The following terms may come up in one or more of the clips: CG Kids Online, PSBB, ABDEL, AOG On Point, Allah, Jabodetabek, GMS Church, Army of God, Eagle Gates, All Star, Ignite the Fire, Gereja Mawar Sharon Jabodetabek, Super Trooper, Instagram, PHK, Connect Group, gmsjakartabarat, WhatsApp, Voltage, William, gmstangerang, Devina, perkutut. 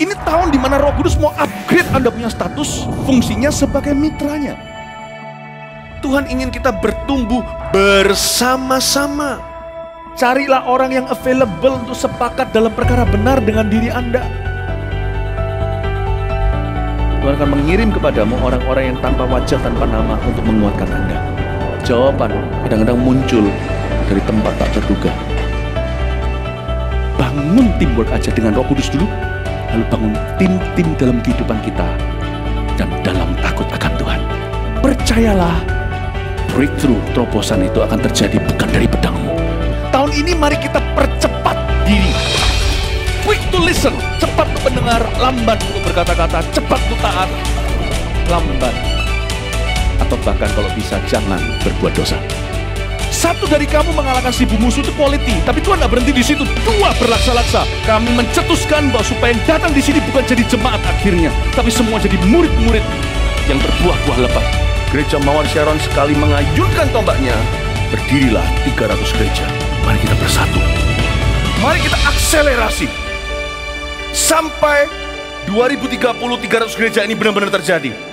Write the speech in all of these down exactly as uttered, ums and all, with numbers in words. Ini tahun dimana Roh Kudus mau upgrade Anda punya status, fungsinya sebagai mitranya. Tuhan ingin kita bertumbuh bersama-sama. Carilah orang yang available untuk sepakat dalam perkara benar dengan diri Anda. Tuhan akan mengirim kepadamu orang-orang yang tanpa wajah, tanpa nama untuk menguatkan Anda. Jawaban kadang-kadang muncul dari tempat tak terduga. Bangun teamwork aja dengan Roh Kudus dulu, lalu bangun tim-tim dalam kehidupan kita dan dalam takut akan Tuhan. Percayalah, breakthrough terobosan itu akan terjadi bukan dari pedangmu. Tahun ini mari kita percepat diri. Quick to listen, cepat untuk mendengar, lambat untuk berkata-kata, cepat untuk taat, lambat atau bahkan kalau bisa jangan berbuat dosa. Satu dari kamu mengalahkan seribu musuh itu quality, tapi Tuhan tidak berhenti di situ. Dua berlaksa-laksa. Kami mencetuskan bahwa supaya yang datang di sini bukan jadi jemaat akhirnya, tapi semua jadi murid-murid yang berbuah-buah lebat. Gereja Mawar Sharon sekali mengayunkan tombaknya, berdirilah tiga ratus gereja. Mari kita bersatu. Mari kita akselerasi. Sampai dua ribu tiga puluh, tiga ratus gereja ini benar-benar terjadi.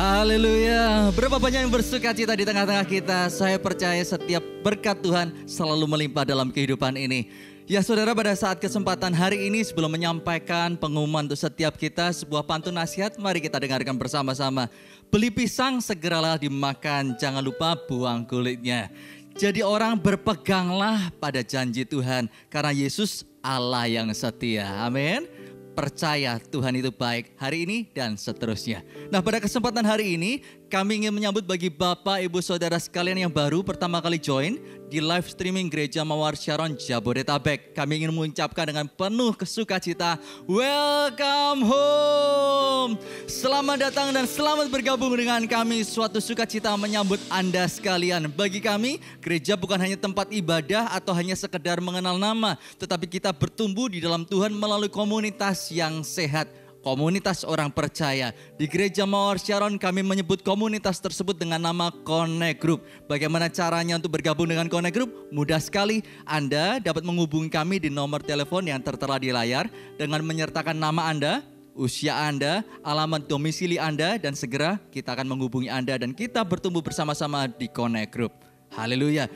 Haleluya. Berapa banyak yang bersuka cita di tengah-tengah kita. Saya percaya setiap berkat Tuhan selalu melimpah dalam kehidupan ini. Ya saudara, pada saat kesempatan hari ini sebelum menyampaikan pengumuman untuk setiap kita sebuah pantun nasihat, mari kita dengarkan bersama-sama. Beli pisang segeralah dimakan, jangan lupa buang kulitnya. Jadi orang berpeganglah pada janji Tuhan, karena Yesus Allah yang setia. Amin. Percaya Tuhan itu baik hari ini dan seterusnya. Nah, pada kesempatan hari ini kami ingin menyambut bagi Bapak, Ibu, Saudara sekalian yang baru pertama kali join di live streaming Gereja Mawar Sharon Jabodetabek. Kami ingin mengucapkan dengan penuh sukacita, welcome home. Selamat datang dan selamat bergabung dengan kami. Suatu sukacita menyambut Anda sekalian. Bagi kami, gereja bukan hanya tempat ibadah atau hanya sekedar mengenal nama, tetapi kita bertumbuh di dalam Tuhan melalui komunitas yang sehat, komunitas orang percaya. Di Gereja Mawar Sharon kami menyebut komunitas tersebut dengan nama Connect Group. Bagaimana caranya untuk bergabung dengan Connect Group? Mudah sekali, Anda dapat menghubungi kami di nomor telepon yang tertera di layar dengan menyertakan nama Anda, usia Anda, alamat domisili Anda, dan segera kita akan menghubungi Anda dan kita bertumbuh bersama-sama di Connect Group. Haleluya.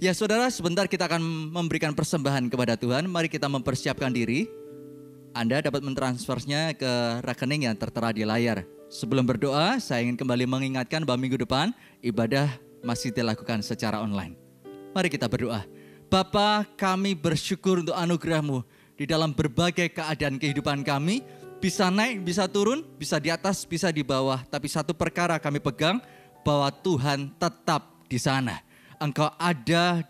Ya saudara, sebentar kita akan memberikan persembahan kepada Tuhan. Mari kita mempersiapkan diri. Anda dapat mentransfernya ke rekening yang tertera di layar. Sebelum berdoa, saya ingin kembali mengingatkan bahwa minggu depan ibadah masih dilakukan secara online. Mari kita berdoa. Bapa, kami bersyukur untuk anugerah-Mu di dalam berbagai keadaan kehidupan kami. Bisa naik, bisa turun, bisa di atas, bisa di bawah. Tapi satu perkara kami pegang, bahwa Tuhan tetap di sana. Engkau ada di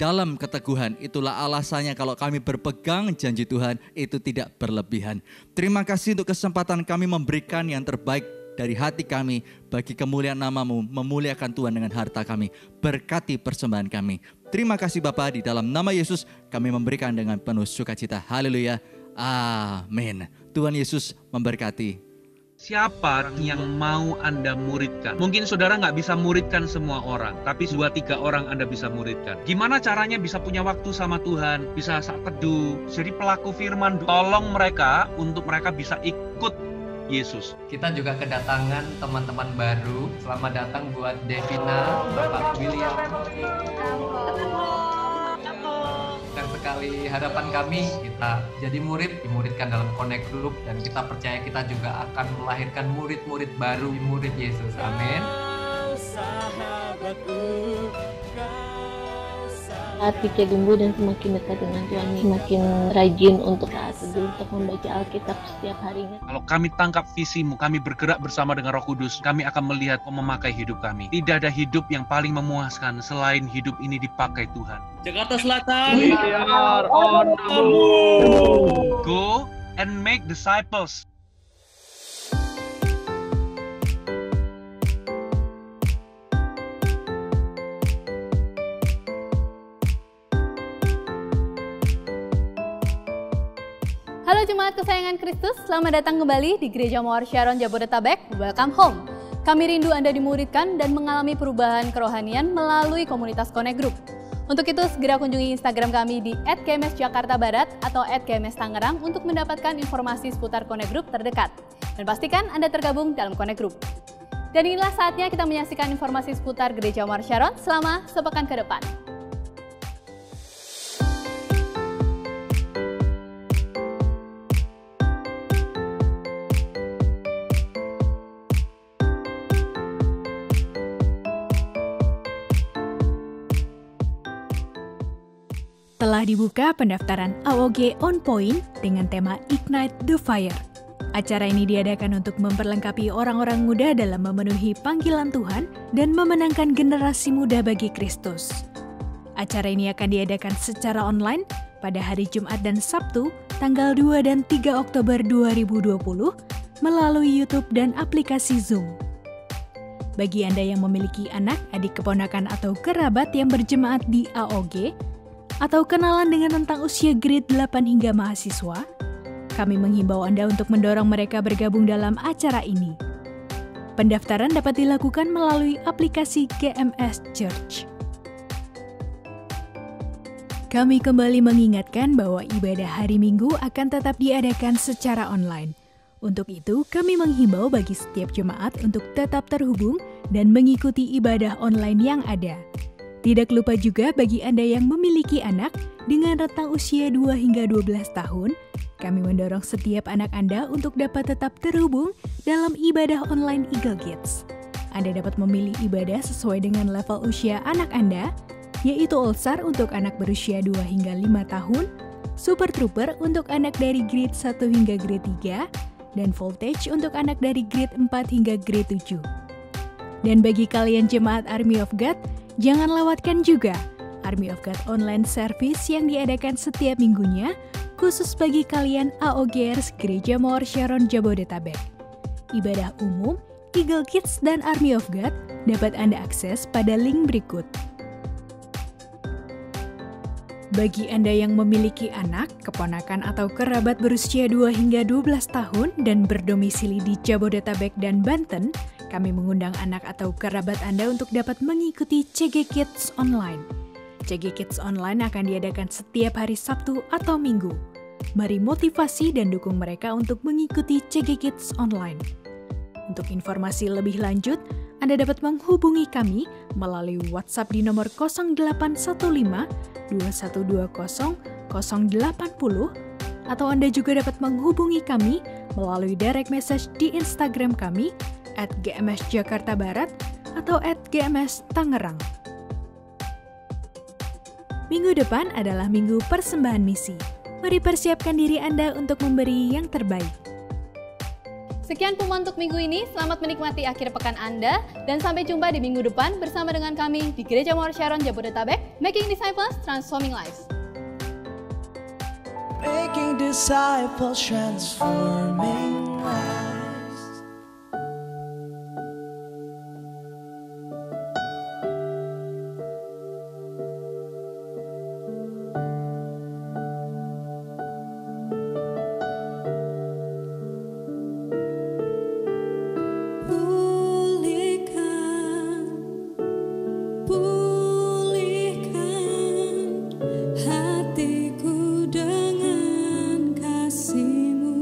dalam keteguhan, itulah alasannya kalau kami berpegang janji Tuhan itu tidak berlebihan. Terima kasih untuk kesempatan kami memberikan yang terbaik dari hati kami bagi kemuliaan nama-Mu, memuliakan Tuhan dengan harta kami. Berkati persembahan kami. Terima kasih Bapa, di dalam nama Yesus kami memberikan dengan penuh sukacita. Haleluya. Amin. Tuhan Yesus memberkati. Siapa yang mau Anda muridkan? Mungkin saudara nggak bisa muridkan semua orang, tapi dua tiga orang Anda bisa muridkan. Gimana caranya bisa punya waktu sama Tuhan, bisa saat teduh, jadi pelaku firman. Tolong mereka untuk mereka bisa ikut Yesus. Kita juga kedatangan teman-teman baru. Selamat datang buat Devina, Bapak William. Sekali harapan kami kita jadi murid, dimuridkan dalam Connect Group, dan kita percaya kita juga akan melahirkan murid-murid baru, murid Yesus. Amin. Hati kita tumbuh dan semakin dekat dengan Tuhan, semakin rajin untuk taat teduh, untuk membaca Alkitab setiap harinya. Kalau kami tangkap visimu, kami bergerak bersama dengan Roh Kudus, kami akan melihat memakai hidup kami. Tidak ada hidup yang paling memuaskan selain hidup ini dipakai Tuhan. Jakarta Selatan, we are on the move. Go and make disciples. Halo jemaat kesayangan Kristus, selamat datang kembali di Gereja Mawar Sharon Jabodetabek, welcome home. Kami rindu Anda dimuridkan dan mengalami perubahan kerohanian melalui komunitas Connect Group. Untuk itu segera kunjungi Instagram kami di at g m s jakartabarat atau at g m s tangerang untuk mendapatkan informasi seputar Connect Group terdekat. Dan pastikan Anda tergabung dalam Connect Group. Dan inilah saatnya kita menyaksikan informasi seputar Gereja Mawar Sharon selama sepekan ke depan. Telah dibuka pendaftaran A O G On Point dengan tema Ignite the Fire. Acara ini diadakan untuk memperlengkapi orang-orang muda dalam memenuhi panggilan Tuhan dan memenangkan generasi muda bagi Kristus. Acara ini akan diadakan secara online pada hari Jumat dan Sabtu, tanggal dua dan tiga Oktober dua ribu dua puluh melalui YouTube dan aplikasi Zoom. Bagi Anda yang memiliki anak, adik, keponakan, atau kerabat yang berjemaat di A O G, atau kenalan dengan tentang usia grade delapan hingga mahasiswa, kami menghimbau Anda untuk mendorong mereka bergabung dalam acara ini. Pendaftaran dapat dilakukan melalui aplikasi G M S Church. Kami kembali mengingatkan bahwa ibadah hari Minggu akan tetap diadakan secara online. Untuk itu, kami menghimbau bagi setiap jemaat untuk tetap terhubung dan mengikuti ibadah online yang ada. Tidak lupa juga bagi Anda yang memiliki anak dengan rentang usia dua hingga dua belas tahun, kami mendorong setiap anak Anda untuk dapat tetap terhubung dalam ibadah online Eagle Gates. Anda dapat memilih ibadah sesuai dengan level usia anak Anda, yaitu All Star untuk anak berusia dua hingga lima tahun, Super Trooper untuk anak dari grade satu hingga grade tiga, dan Voltage untuk anak dari grade empat hingga grade tujuh. Dan bagi kalian jemaat Army of God, jangan lewatkan juga Army of God online service yang diadakan setiap minggunya khusus bagi kalian AOGers Gereja Mawar Sharon Jabodetabek. Ibadah umum, Eagle Kids dan Army of God dapat Anda akses pada link berikut. Bagi Anda yang memiliki anak, keponakan atau kerabat berusia dua hingga dua belas tahun dan berdomisili di Jabodetabek dan Banten, kami mengundang anak atau kerabat Anda untuk dapat mengikuti C G Kids Online. C G Kids Online akan diadakan setiap hari Sabtu atau Minggu. Mari motivasi dan dukung mereka untuk mengikuti C G Kids Online. Untuk informasi lebih lanjut, Anda dapat menghubungi kami melalui WhatsApp di nomor nol delapan satu lima dua satu dua nol nol delapan nol atau Anda juga dapat menghubungi kami melalui direct message di Instagram kami at g m s jakartabarat atau at g m s tangerang. Minggu depan adalah minggu persembahan misi. Mari persiapkan diri Anda untuk memberi yang terbaik. Sekian pembukaan untuk minggu ini, selamat menikmati akhir pekan Anda, dan sampai jumpa di minggu depan bersama dengan kami di Gereja Mawar Sharon Jabodetabek, Making Disciples, Transforming Lives. Making Disciples, Transforming Lives. Hatiku dengan kasih-Mu.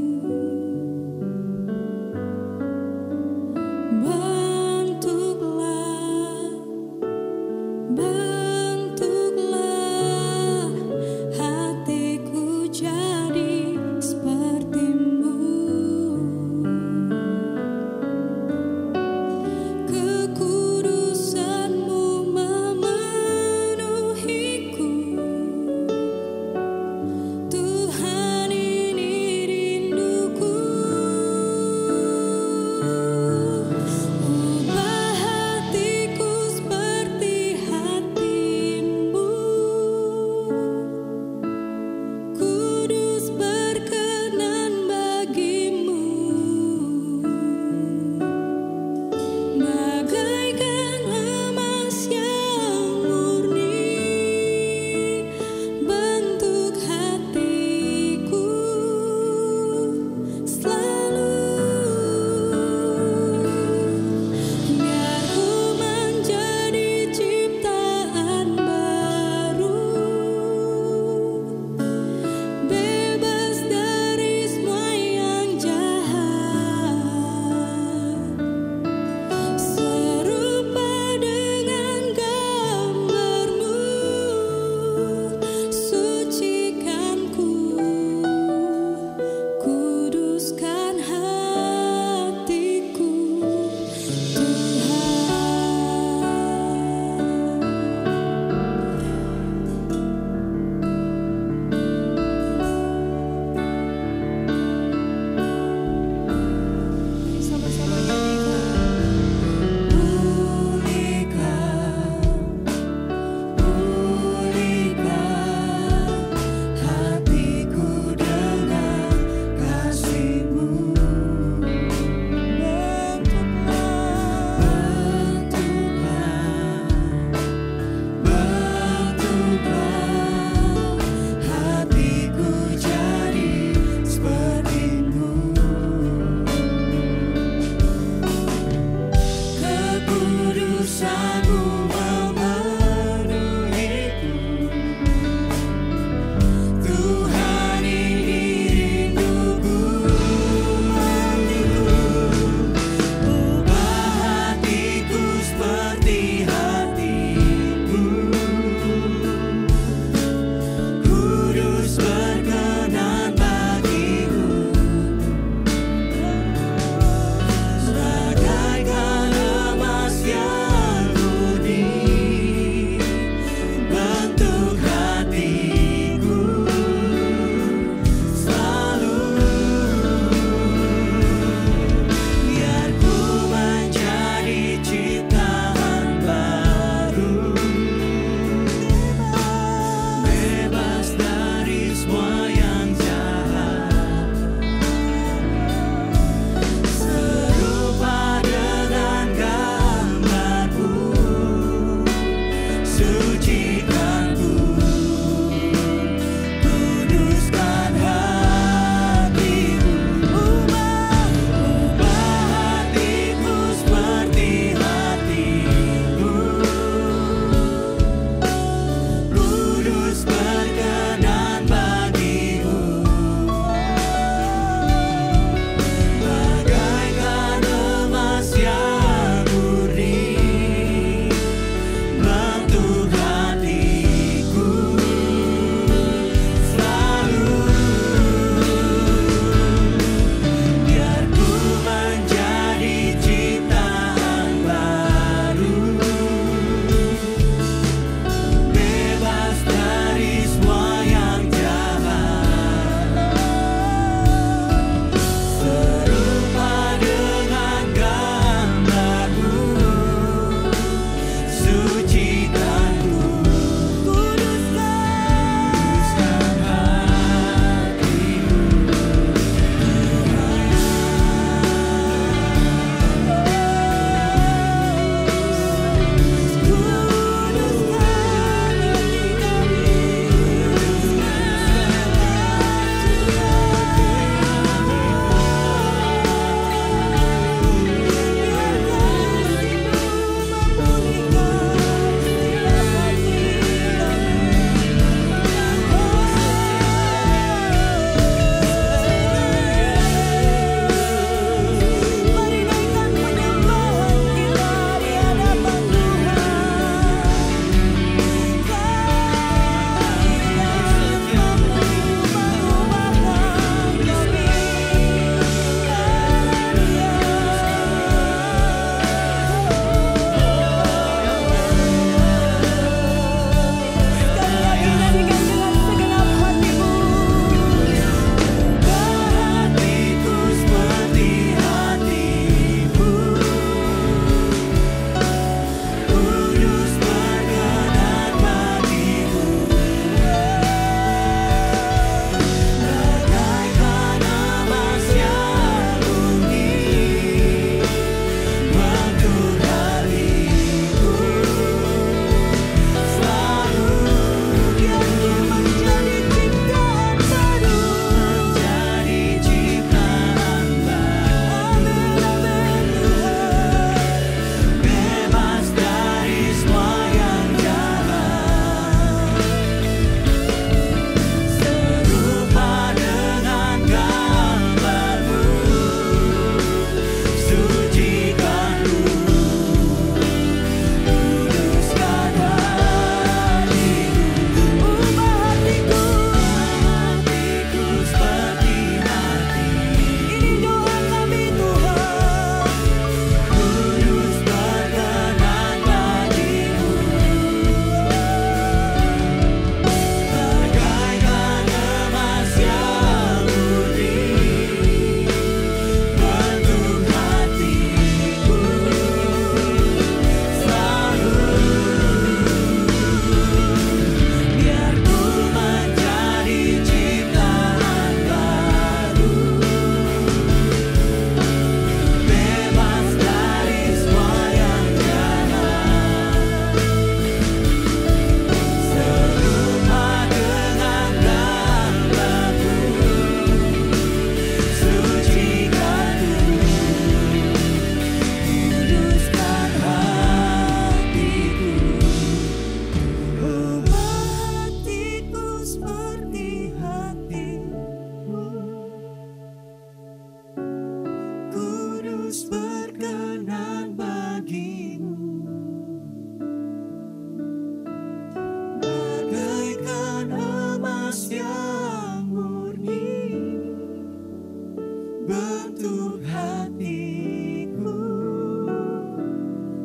bentuk hatiku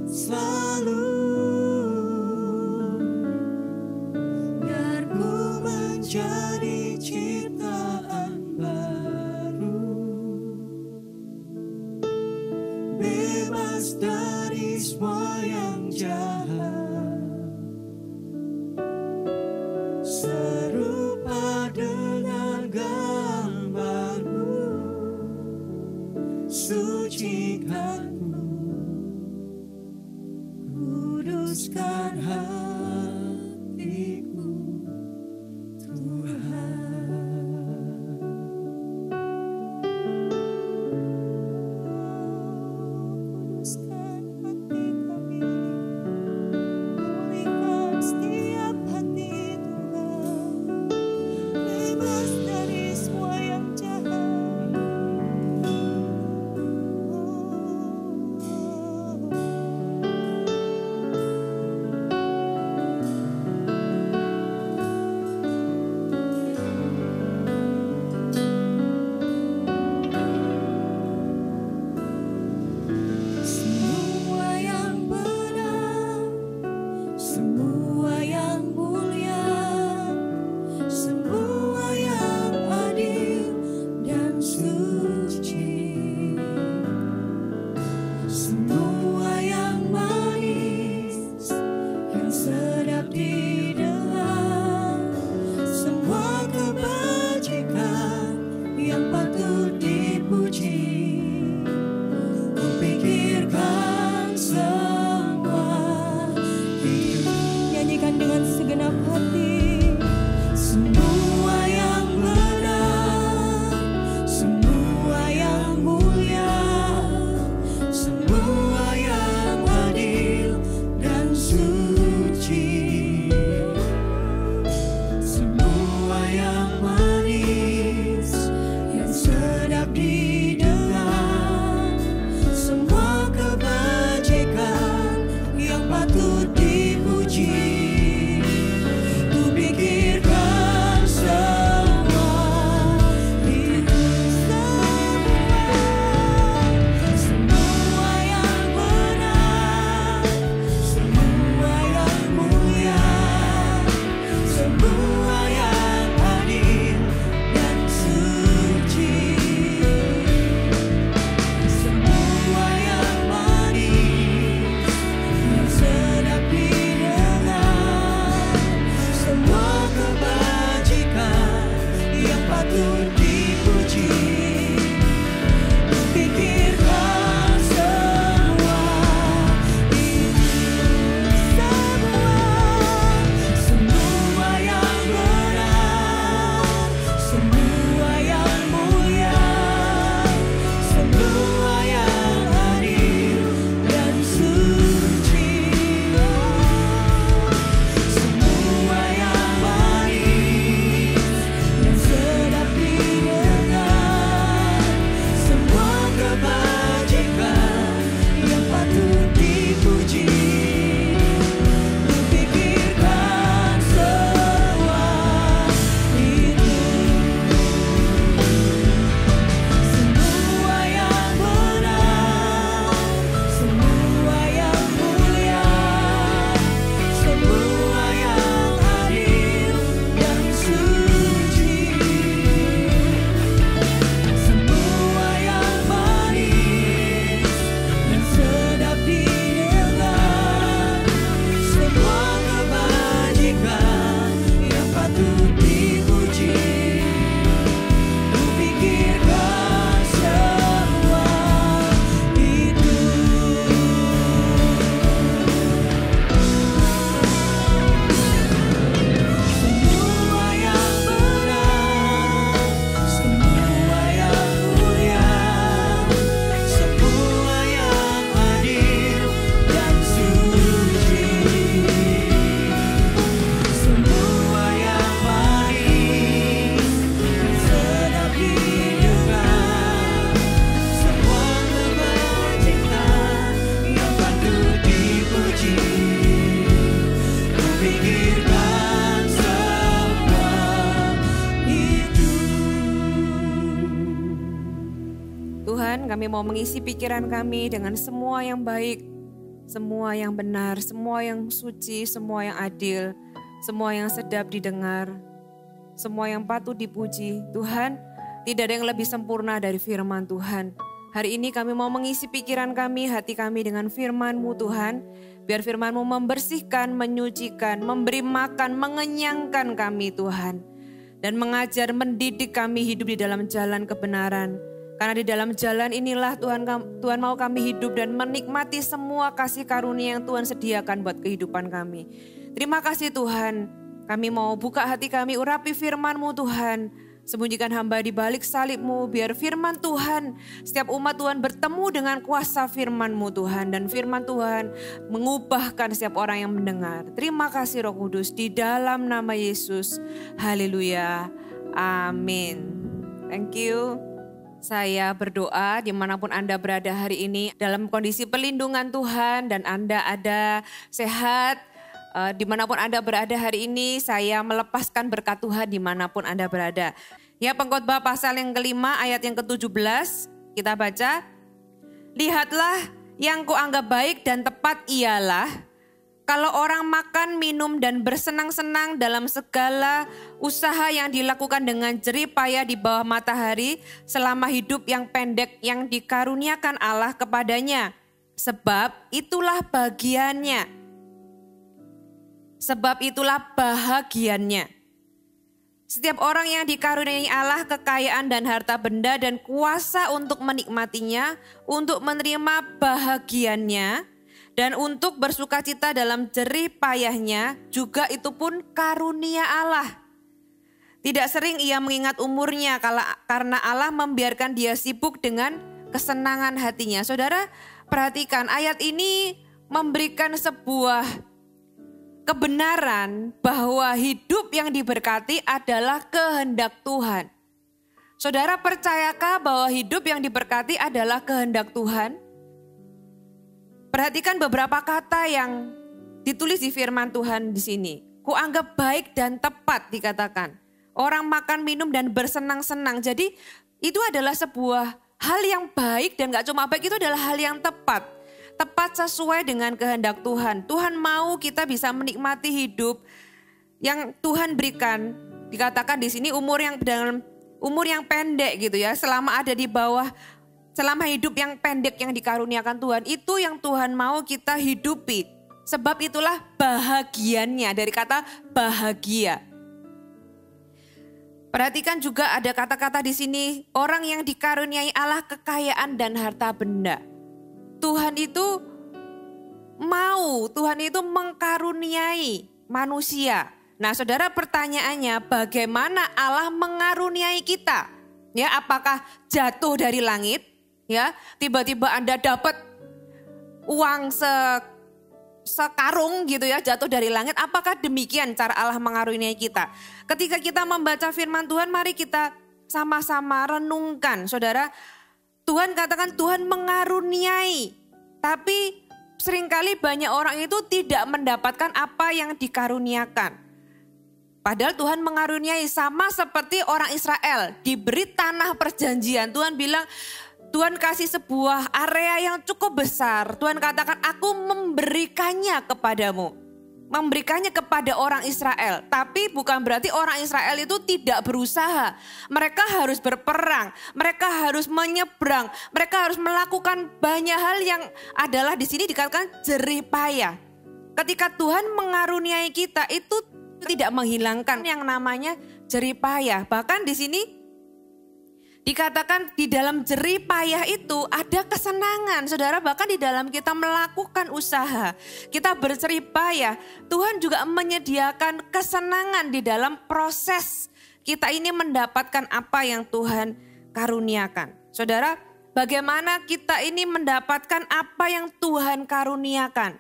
selalu. Biar ku menjadi ciptaan baru, bebas dari semua yang jahat, serupa dengan gambarmu, sucikanku, kuduskan hatiku, Tuhan. Kuduskan hati kami, pulihkan setiap hati. Bebas dari semua yang jahat. Oh, Tuhan, kami mau mengisi pikiran kami dengan semua yang baik, semua yang benar, semua yang suci, semua yang adil, semua yang sedap didengar, semua yang patut dipuji. Tuhan, tidak ada yang lebih sempurna dari firman Tuhan. Hari ini kami mau mengisi pikiran kami, hati kami dengan firman-Mu Tuhan. Biar firman-Mu membersihkan, menyucikan, memberi makan, mengenyangkan kami Tuhan. Dan mengajar, mendidik kami hidup di dalam jalan kebenaran. Karena di dalam jalan inilah Tuhan, Tuhan mau kami hidup dan menikmati semua kasih karunia yang Tuhan sediakan buat kehidupan kami. Terima kasih Tuhan, kami mau buka hati kami, urapi firman-Mu Tuhan. Sembunyikan hamba di balik salib-Mu, biar firman Tuhan, setiap umat Tuhan bertemu dengan kuasa firman-Mu Tuhan. Dan firman Tuhan mengubahkan setiap orang yang mendengar. Terima kasih Roh Kudus, di dalam nama Yesus. Haleluya, amin. Thank you. Saya berdoa dimanapun Anda berada hari ini dalam kondisi pelindungan Tuhan dan Anda ada sehat. Uh, dimanapun Anda berada hari ini, saya melepaskan berkat Tuhan dimanapun Anda berada. Ya, Pengkhotbah pasal yang kelima ayat yang ketujuh belas, kita baca. Lihatlah yang kuanggap baik dan tepat ialah, kalau orang makan, minum, dan bersenang-senang dalam segala usaha yang dilakukan dengan jerih payah di bawah matahari, selama hidup yang pendek yang dikaruniakan Allah kepadanya. Sebab itulah bagiannya. Sebab itulah bahagiannya. Setiap orang yang dikaruniai Allah kekayaan dan harta benda dan kuasa untuk menikmatinya, untuk menerima bahagiannya, dan untuk bersukacita dalam jerih payahnya, juga itu pun karunia Allah. Tidak sering ia mengingat umurnya karena Allah membiarkan dia sibuk dengan kesenangan hatinya. Saudara, perhatikan ayat ini memberikan sebuah kebenaran bahwa hidup yang diberkati adalah kehendak Tuhan. Saudara, percayakah bahwa hidup yang diberkati adalah kehendak Tuhan? Perhatikan beberapa kata yang ditulis di firman Tuhan di sini. Kuanggap baik dan tepat dikatakan. Orang makan, minum, dan bersenang-senang. Jadi itu adalah sebuah hal yang baik dan gak cuma baik, itu adalah hal yang tepat. Tepat sesuai dengan kehendak Tuhan. Tuhan mau kita bisa menikmati hidup yang Tuhan berikan. Dikatakan di sini umur yang dalam umur yang pendek gitu ya. Selama ada di bawah, selama hidup yang pendek yang dikaruniakan Tuhan, itu yang Tuhan mau kita hidupi. Sebab itulah bahagiannya, dari kata bahagia. Perhatikan juga ada kata-kata di sini, orang yang dikaruniai Allah kekayaan dan harta benda. Tuhan itu mau, Tuhan itu mengkaruniai manusia. Nah, saudara, pertanyaannya bagaimana Allah mengaruniai kita? Ya, apakah jatuh dari langit? Ya, tiba-tiba Anda dapat uang se sekarung gitu ya, jatuh dari langit. Apakah demikian cara Allah mengaruniai kita? Ketika kita membaca firman Tuhan, mari kita sama-sama renungkan, saudara. Tuhan katakan Tuhan mengaruniai, tapi seringkali banyak orang itu tidak mendapatkan apa yang dikaruniakan. Padahal Tuhan mengaruniai, sama seperti orang Israel diberi tanah perjanjian. Tuhan bilang, Tuhan kasih sebuah area yang cukup besar. Tuhan katakan aku memberikannya kepadamu. Memberikannya kepada orang Israel. Tapi bukan berarti orang Israel itu tidak berusaha. Mereka harus berperang. Mereka harus menyeberang. Mereka harus melakukan banyak hal yang adalah di sini dikatakan jerih payah. Ketika Tuhan mengaruniai kita, itu tidak menghilangkan yang namanya jerih payah. Bahkan di sini dikatakan di dalam jerih payah itu ada kesenangan. Saudara, bahkan di dalam kita melakukan usaha, kita berjerih payah, Tuhan juga menyediakan kesenangan di dalam proses kita ini mendapatkan apa yang Tuhan karuniakan. Saudara, bagaimana kita ini mendapatkan apa yang Tuhan karuniakan?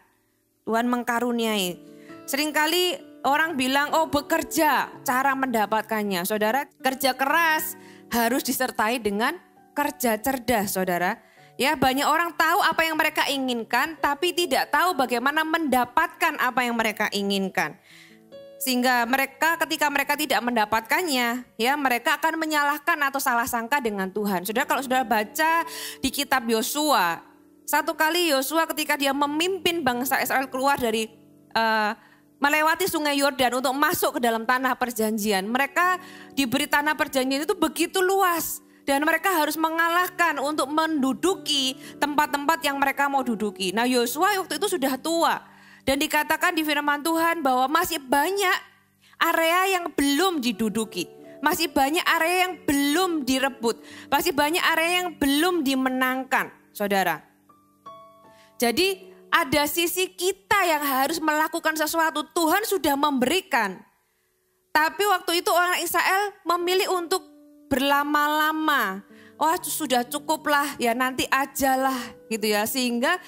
Tuhan mengkaruniai. Seringkali orang bilang, oh bekerja, cara mendapatkannya. Saudara, kerja keras harus disertai dengan kerja cerdas, saudara. Ya, banyak orang tahu apa yang mereka inginkan, tapi tidak tahu bagaimana mendapatkan apa yang mereka inginkan. Sehingga mereka ketika mereka tidak mendapatkannya, ya mereka akan menyalahkan atau salah sangka dengan Tuhan. Saudara kalau sudah baca di kitab Yosua, satu kali Yosua ketika dia memimpin bangsa Israel keluar dari uh, melewati sungai Yordan untuk masuk ke dalam tanah perjanjian. Mereka diberi tanah perjanjian itu begitu luas dan mereka harus mengalahkan untuk menduduki tempat-tempat yang mereka mau duduki. Nah, Yosua waktu itu sudah tua. Dan dikatakan di firman Tuhan bahwa masih banyak area yang belum diduduki. Masih banyak area yang belum direbut. Masih banyak area yang belum dimenangkan, saudara. Jadi ada sisi kita yang harus melakukan sesuatu. Tuhan sudah memberikan. Tapi waktu itu orang Israel memilih untuk berlama-lama. Wah, sudah cukuplah ya, nanti ajalah gitu ya. Sehingga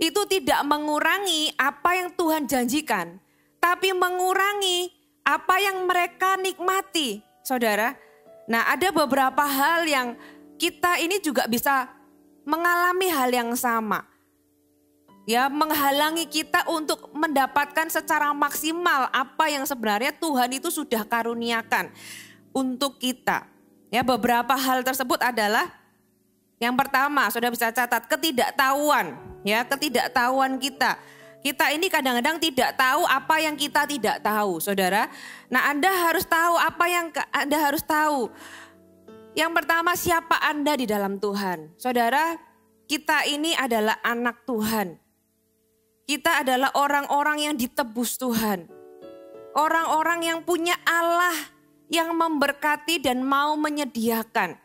itu tidak mengurangi apa yang Tuhan janjikan, tapi mengurangi apa yang mereka nikmati, saudara. Nah, ada beberapa hal yang kita ini juga bisa mengalami hal yang sama. Ya, menghalangi kita untuk mendapatkan secara maksimal apa yang sebenarnya Tuhan itu sudah karuniakan untuk kita. Ya, beberapa hal tersebut adalah yang pertama, saudara bisa catat, ketidaktahuan. Ya, ketidaktahuan kita. Kita ini kadang-kadang tidak tahu apa yang kita tidak tahu, saudara. Nah, Anda harus tahu apa yang Anda harus tahu. Yang pertama, siapa Anda di dalam Tuhan. Saudara, kita ini adalah anak Tuhan. Kita adalah orang-orang yang ditebus Tuhan. Orang-orang yang punya Allah yang memberkati dan mau menyediakan.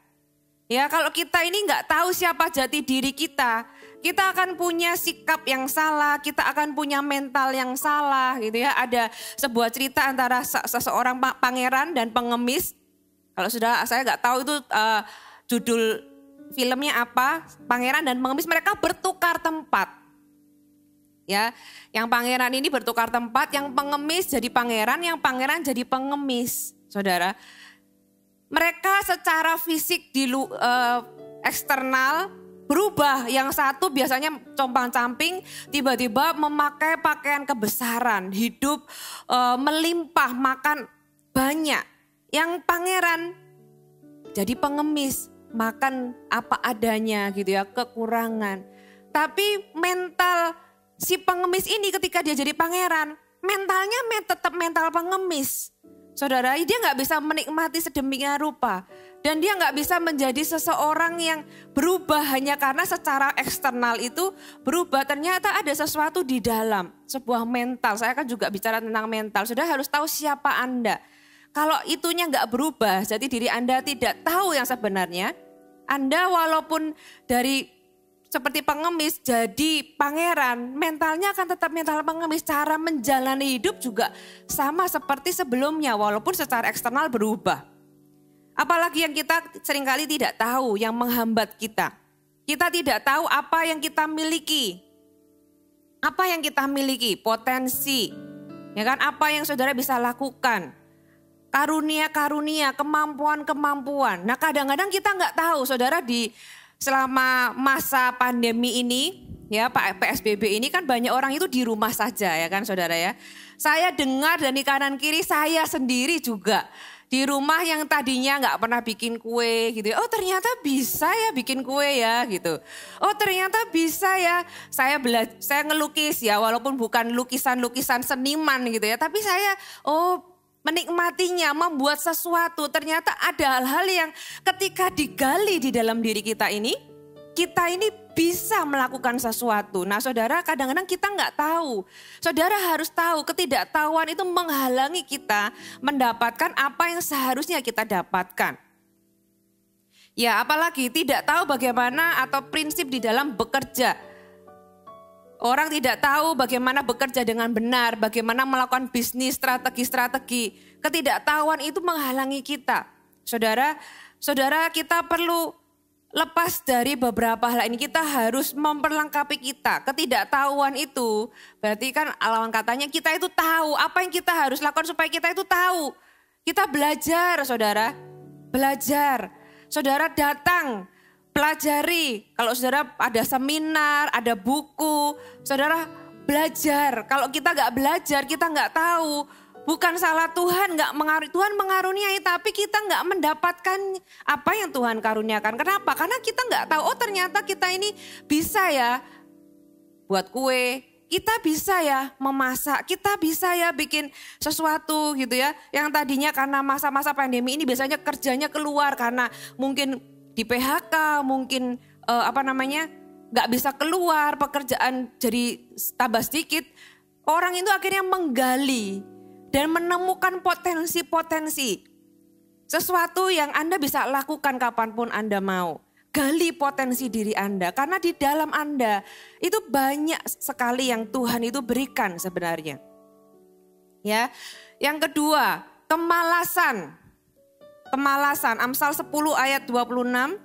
Ya, kalau kita ini nggak tahu siapa jati diri kita, kita akan punya sikap yang salah, kita akan punya mental yang salah, gitu ya. Ada sebuah cerita antara seseorang pangeran dan pengemis. Kalau sudah, saya nggak tahu itu uh, judul filmnya apa. Pangeran dan pengemis, mereka bertukar tempat. Ya, yang pangeran ini bertukar tempat, yang pengemis jadi pangeran, yang pangeran jadi pengemis, saudara. Mereka secara fisik di uh, eksternal berubah. Yang satu biasanya compang-camping, tiba-tiba memakai pakaian kebesaran, hidup uh, melimpah, makan banyak. Yang pangeran jadi pengemis, makan apa adanya gitu ya, kekurangan. Tapi mental si pengemis ini ketika dia jadi pangeran, mentalnya tetap mental pengemis. Saudara, dia nggak bisa menikmati sedemikian rupa. Dan dia nggak bisa menjadi seseorang yang berubah hanya karena secara eksternal itu berubah. Ternyata ada sesuatu di dalam, sebuah mental. Saya kan juga bicara tentang mental. Saudara harus tahu siapa Anda. Kalau itunya nggak berubah, jadi diri Anda tidak tahu yang sebenarnya. Anda walaupun dari seperti pengemis jadi pangeran, mentalnya akan tetap mental pengemis. Cara menjalani hidup juga sama seperti sebelumnya walaupun secara eksternal berubah. Apalagi yang kita seringkali tidak tahu yang menghambat kita. Kita tidak tahu apa yang kita miliki. Apa yang kita miliki, potensi. Ya kan, apa yang saudara bisa lakukan. Karunia-karunia, kemampuan-kemampuan. Nah, kadang-kadang kita nggak tahu, saudara, di selama masa pandemi ini, ya Pak P S B B ini kan banyak orang itu di rumah saja, ya kan saudara ya. Saya dengar dari kanan kiri, saya sendiri juga di rumah yang tadinya nggak pernah bikin kue gitu. Oh, ternyata bisa ya bikin kue ya gitu. Oh, ternyata bisa ya. Saya belajar, saya ngelukis ya, walaupun bukan lukisan-lukisan seniman gitu ya, tapi saya oh menikmatinya, membuat sesuatu. Ternyata ada hal-hal yang ketika digali di dalam diri kita ini, kita ini bisa melakukan sesuatu. Nah, saudara, kadang-kadang kita nggak tahu. Saudara harus tahu, ketidaktahuan itu menghalangi kita mendapatkan apa yang seharusnya kita dapatkan. Ya, apalagi tidak tahu bagaimana atau prinsip di dalam bekerja. Orang tidak tahu bagaimana bekerja dengan benar, bagaimana melakukan bisnis, strategi-strategi. Ketidaktahuan itu menghalangi kita. Saudara, saudara kita perlu lepas dari beberapa hal ini. Kita harus memperlengkapi kita. Ketidaktahuan itu berarti kan lawan katanya kita itu tahu. Apa yang kita harus lakukan supaya kita itu tahu. Kita belajar, saudara. Belajar. Saudara datang. Pelajari, kalau saudara ada seminar, ada buku, saudara belajar. Kalau kita nggak belajar, kita nggak tahu. Bukan salah Tuhan, nggak mengaruniai, Tuhan mengaruniai tapi kita nggak mendapatkan apa yang Tuhan karuniakan. Kenapa? Karena kita nggak tahu, oh ternyata kita ini bisa ya buat kue, kita bisa ya memasak, kita bisa ya bikin sesuatu gitu ya. Yang tadinya karena masa-masa pandemi ini biasanya kerjanya keluar karena mungkin di P H K, mungkin eh, apa namanya nggak bisa keluar, pekerjaan jadi tambah sedikit. Orang itu akhirnya menggali dan menemukan potensi-potensi. Sesuatu yang Anda bisa lakukan kapanpun Anda mau. Gali potensi diri Anda. Karena di dalam Anda itu banyak sekali yang Tuhan itu berikan sebenarnya. Ya, yang kedua, kemalasan. Kemalasan, Amsal sepuluh ayat dua puluh enam.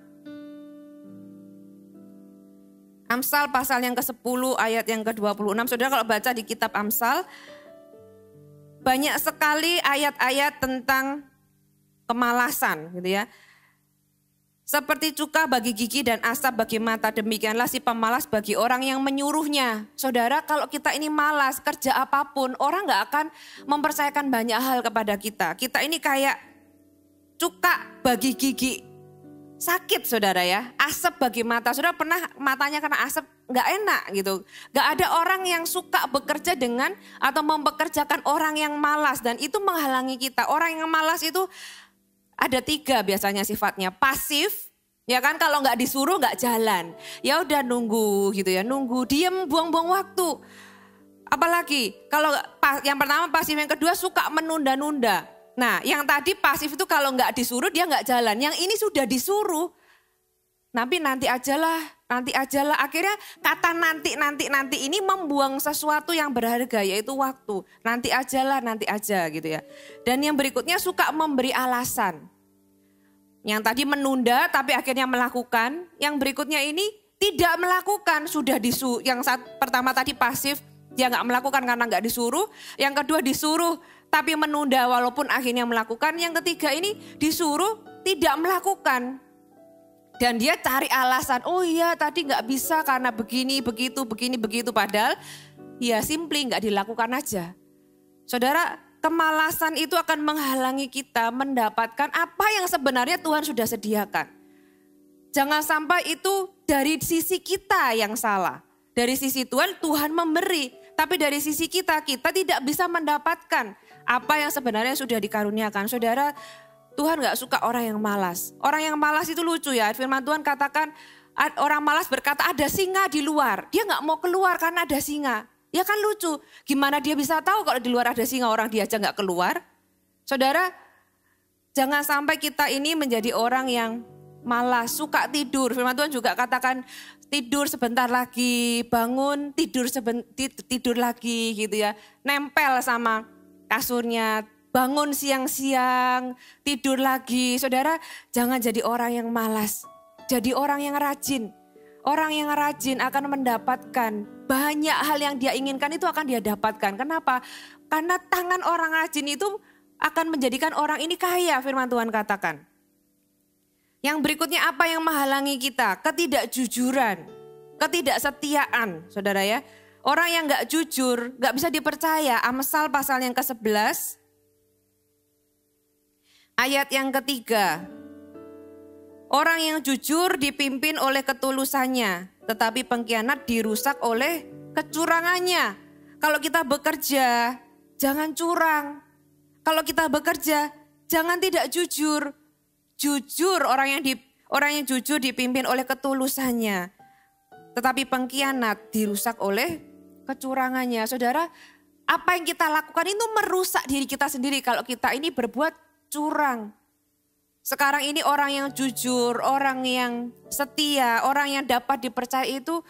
Amsal pasal yang ke sepuluh ayat yang ke dua puluh enam. Saudara kalau baca di kitab Amsal, banyak sekali ayat-ayat tentang kemalasan gitu ya. Seperti cuka bagi gigi dan asap bagi mata, demikianlah si pemalas bagi orang yang menyuruhnya. Saudara kalau kita ini malas kerja apapun, orang gak akan mempercayakan banyak hal kepada kita. Kita ini kayak cuka bagi gigi, sakit saudara ya, asap bagi mata. Saudara pernah matanya kena asap? Gak enak gitu. Gak ada orang yang suka bekerja dengan atau mempekerjakan orang yang malas. Dan itu menghalangi kita. Orang yang malas itu ada tiga biasanya sifatnya. Pasif, ya kan, kalau gak disuruh gak jalan. Ya udah nunggu gitu ya, nunggu, diem, buang-buang waktu. Apalagi kalau yang pertama pasif, yang kedua suka menunda-nunda. Nah yang tadi pasif itu kalau gak disuruh dia gak jalan. Yang ini sudah disuruh. Tapi nanti ajalah, nanti ajalah. Akhirnya kata nanti, nanti, nanti ini membuang sesuatu yang berharga yaitu waktu. Nanti ajalah, nanti aja gitu ya. Dan yang berikutnya suka memberi alasan. Yang tadi menunda tapi akhirnya melakukan. Yang berikutnya ini tidak melakukan, sudah disuruh. Yang saat pertama tadi pasif, dia nggak melakukan karena nggak disuruh. Yang kedua disuruh tapi menunda walaupun akhirnya melakukan. Yang ketiga ini disuruh tidak melakukan. Dan dia cari alasan, oh iya tadi gak bisa karena begini, begitu, begini, begitu. Padahal ya simply gak dilakukan aja. Saudara, kemalasan itu akan menghalangi kita mendapatkan apa yang sebenarnya Tuhan sudah sediakan. Jangan sampai itu dari sisi kita yang salah. Dari sisi Tuhan, Tuhan memberi. Tapi dari sisi kita, kita tidak bisa mendapatkan apa yang sebenarnya sudah dikaruniakan. Saudara, Tuhan gak suka orang yang malas. Orang yang malas itu lucu ya. Firman Tuhan katakan orang malas berkata ada singa di luar. Dia gak mau keluar karena ada singa. Ya kan lucu. Gimana dia bisa tahu kalau di luar ada singa, orang dia aja gak keluar. Saudara, jangan sampai kita ini menjadi orang yang malas, suka tidur. Firman Tuhan juga katakan tidur sebentar lagi, bangun tidur seben, tidur lagi gitu ya. Nempel sama kasurnya. Bangun siang-siang, tidur lagi. Saudara, jangan jadi orang yang malas. Jadi orang yang rajin. Orang yang rajin akan mendapatkan banyak hal yang dia inginkan, itu akan dia dapatkan. Kenapa? Karena tangan orang rajin itu akan menjadikan orang ini kaya, firman Tuhan katakan. Yang berikutnya apa yang menghalangi kita? Ketidakjujuran, ketidaksetiaan, saudara ya. Orang yang gak jujur, gak bisa dipercaya. Amsal pasal yang ke sebelas. Ayat yang ketiga, orang yang jujur dipimpin oleh ketulusannya, tetapi pengkhianat dirusak oleh kecurangannya. Kalau kita bekerja, jangan curang. Kalau kita bekerja, jangan tidak jujur. Jujur, orang yang, di, orang yang jujur dipimpin oleh ketulusannya, tetapi pengkhianat dirusak oleh kecurangannya. Saudara, apa yang kita lakukan itu merusak diri kita sendiri kalau kita ini berbuat curang. Sekarang ini orang yang jujur, orang yang setia, orang yang dapat dipercaya itu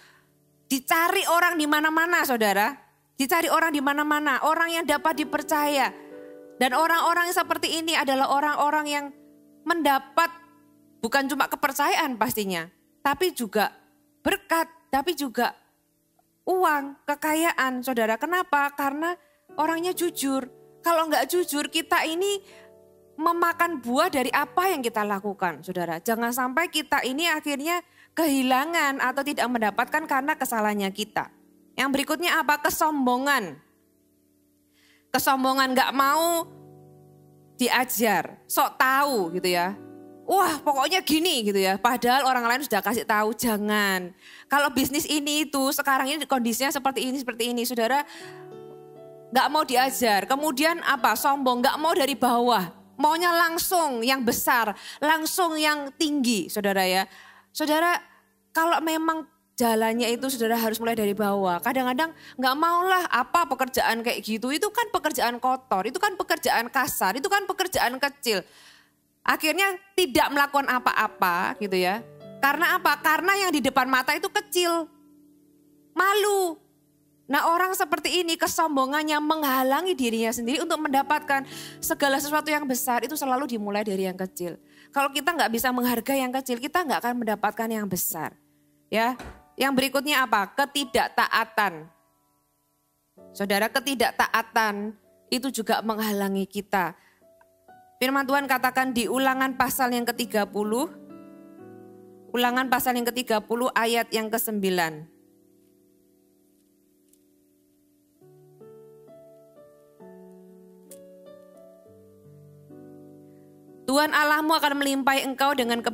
dicari orang di mana-mana, saudara. Dicari orang di mana-mana, orang yang dapat dipercaya. Dan orang-orang seperti ini adalah orang-orang yang mendapat bukan cuma kepercayaan pastinya, tapi juga berkat, tapi juga uang, kekayaan, saudara. Kenapa? Karena orangnya jujur. Kalau nggak jujur, kita ini memakan buah dari apa yang kita lakukan, saudara. Jangan sampai kita ini akhirnya kehilangan atau tidak mendapatkan karena kesalahannya kita. Yang berikutnya apa? Kesombongan. Kesombongan gak mau diajar, sok tahu gitu ya. Wah pokoknya gini gitu ya, padahal orang lain sudah kasih tahu jangan. Kalau bisnis ini itu sekarang ini kondisinya seperti ini, seperti ini. Saudara gak mau diajar, kemudian apa, sombong, gak mau dari bawah. Maunya langsung yang besar, langsung yang tinggi saudara ya. Saudara kalau memang jalannya itu saudara harus mulai dari bawah. Kadang-kadang gak maulah apa pekerjaan kayak gitu, itu kan pekerjaan kotor, itu kan pekerjaan kasar, itu kan pekerjaan kecil. Akhirnya tidak melakukan apa-apa gitu ya. Karena apa? Karena yang di depan mata itu kecil. Malu. Nah orang seperti ini kesombongannya menghalangi dirinya sendiri untuk mendapatkan segala sesuatu yang besar, itu selalu dimulai dari yang kecil. Kalau kita nggak bisa menghargai yang kecil, kita nggak akan mendapatkan yang besar. Ya, yang berikutnya apa? Ketidaktaatan. Saudara, ketidaktaatan itu juga menghalangi kita. Firman Tuhan katakan di Ulangan pasal yang ke tiga puluh, Ulangan pasal yang ke tiga puluh ayat yang ke sembilan. Tuhan Allahmu akan melimpahi engkau dengan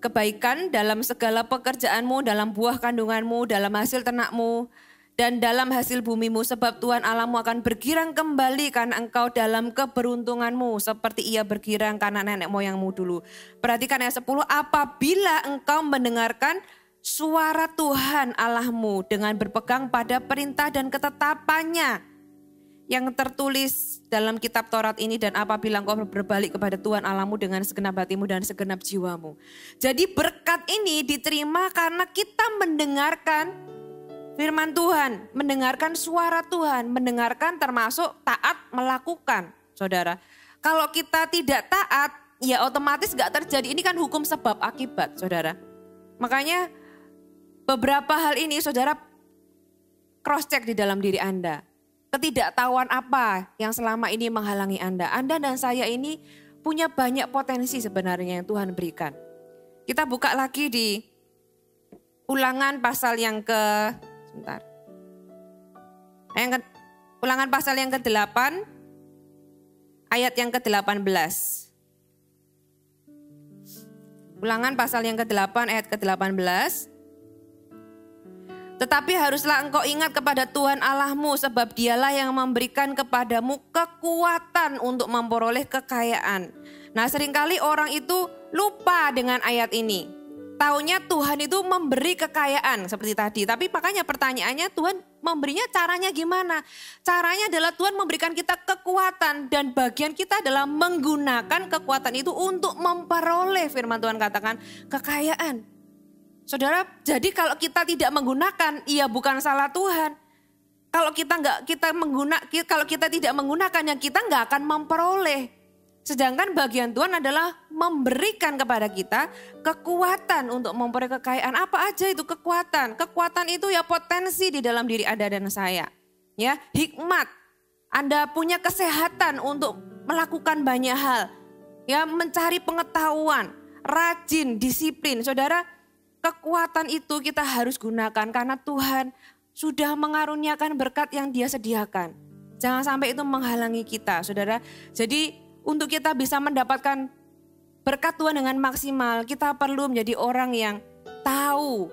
kebaikan dalam segala pekerjaanmu, dalam buah kandunganmu, dalam hasil ternakmu, dan dalam hasil bumimu, sebab Tuhan Allahmu akan bergirang kembali karena engkau dalam keberuntunganmu seperti ia bergirang karena nenek moyangmu dulu. Perhatikan ayat sepuluh, apabila engkau mendengarkan suara Tuhan Allahmu dengan berpegang pada perintah dan ketetapannya yang tertulis dalam kitab Taurat ini, dan apabila engkau berbalik kepada Tuhan Allahmu dengan segenap hatimu dan segenap jiwamu. Jadi berkat ini diterima karena kita mendengarkan firman Tuhan, mendengarkan suara Tuhan, mendengarkan termasuk taat melakukan, saudara. Kalau kita tidak taat, ya otomatis gak terjadi. Ini kan hukum sebab akibat, saudara. Makanya beberapa hal ini, saudara, cross check di dalam diri Anda. Ketidaktahuan apa yang selama ini menghalangi Anda? Anda dan saya ini punya banyak potensi sebenarnya yang Tuhan berikan. Kita buka lagi di Ulangan pasal yang ke Bentar. Yang ke, Ulangan pasal yang ke delapan, ayat yang ke delapan belas. Ulangan pasal yang ke delapan, ayat ke delapan belas. Tetapi haruslah engkau ingat kepada Tuhan Allahmu, sebab dialah yang memberikan kepadamu kekuatan untuk memperoleh kekayaan. Nah seringkali orang itu lupa dengan ayat ini. Taunya Tuhan itu memberi kekayaan seperti tadi. Tapi makanya pertanyaannya, Tuhan memberinya caranya gimana? Caranya adalah Tuhan memberikan kita kekuatan. Dan bagian kita adalah menggunakan kekuatan itu untuk memperoleh, firman Tuhan katakan, kekayaan. Saudara, jadi kalau kita tidak menggunakan, iya bukan salah Tuhan. Kalau kita nggak kita menggunakan, kalau kita tidak menggunakannya, kita nggak akan memperoleh. Sedangkan bagian Tuhan adalah memberikan kepada kita kekuatan untuk memperoleh kekayaan. Apa aja itu kekuatan? Kekuatan itu ya potensi di dalam diri Anda dan saya. Ya, hikmat. Anda punya kesehatan untuk melakukan banyak hal. Ya, mencari pengetahuan, rajin, disiplin. Saudara, kekuatan itu kita harus gunakan karena Tuhan sudah mengaruniakan berkat yang Dia sediakan. Jangan sampai itu menghalangi kita, Saudara. Jadi untuk kita bisa mendapatkan berkat Tuhan dengan maksimal, kita perlu menjadi orang yang tahu,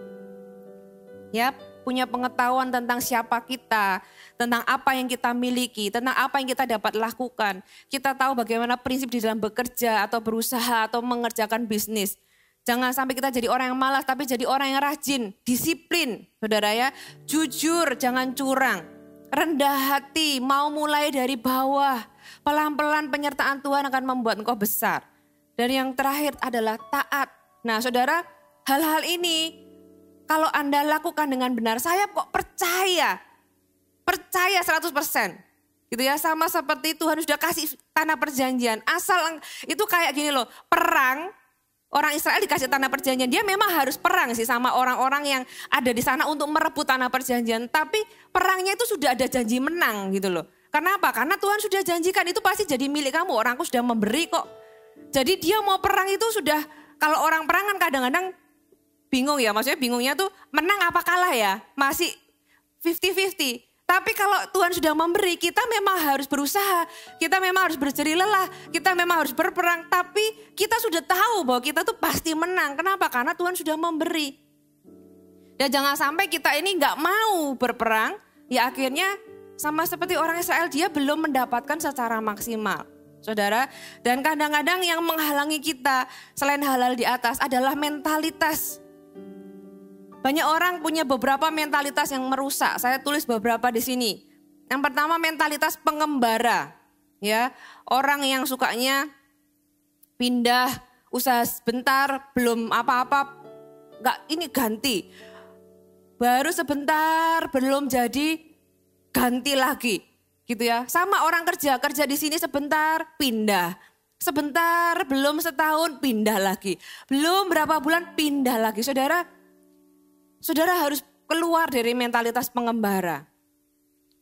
ya, punya pengetahuan tentang siapa kita, tentang apa yang kita miliki, tentang apa yang kita dapat lakukan. Kita tahu bagaimana prinsip di dalam bekerja atau berusaha atau mengerjakan bisnis. Jangan sampai kita jadi orang yang malas, tapi jadi orang yang rajin, disiplin, saudara ya. Jujur, jangan curang, rendah hati, mau mulai dari bawah. Pelan-pelan penyertaan Tuhan akan membuat engkau besar. Dan yang terakhir adalah taat. Nah saudara, hal-hal ini kalau Anda lakukan dengan benar, saya kok percaya, percaya seratus persen. Gitu ya, sama seperti Tuhan sudah kasih tanah perjanjian. Asal itu kayak gini loh, perang, orang Israel dikasih tanah perjanjian. Dia memang harus perang sih sama orang-orang yang ada di sana untuk merebut tanah perjanjian. Tapi perangnya itu sudah ada janji menang gitu loh. Kenapa? Karena Tuhan sudah janjikan itu pasti jadi milik kamu. Orangku sudah memberi kok. Jadi dia mau perang itu sudah, kalau orang perang kan kadang-kadang bingung ya. Maksudnya bingungnya tuh menang apa kalah ya. Masih lima puluh lima puluh. Tapi kalau Tuhan sudah memberi, kita memang harus berusaha, kita memang harus berjerih lelah, kita memang harus berperang. Tapi kita sudah tahu bahwa kita tuh pasti menang. Kenapa? Karena Tuhan sudah memberi. Dan jangan sampai kita ini nggak mau berperang, ya akhirnya sama seperti orang Israel, dia belum mendapatkan secara maksimal. Saudara, dan kadang-kadang yang menghalangi kita selain hal-hal di atas adalah mentalitas. Banyak orang punya beberapa mentalitas yang merusak. Saya tulis beberapa di sini. Yang pertama mentalitas pengembara, ya. Orang yang sukanya pindah usaha sebentar, belum apa-apa, enggak ini ganti. Baru sebentar, belum jadi, ganti lagi. Gitu ya. Sama orang kerja, kerja di sini sebentar, pindah. Sebentar, belum setahun, pindah lagi. Belum berapa bulan, pindah lagi. Saudara, Saudara harus keluar dari mentalitas pengembara.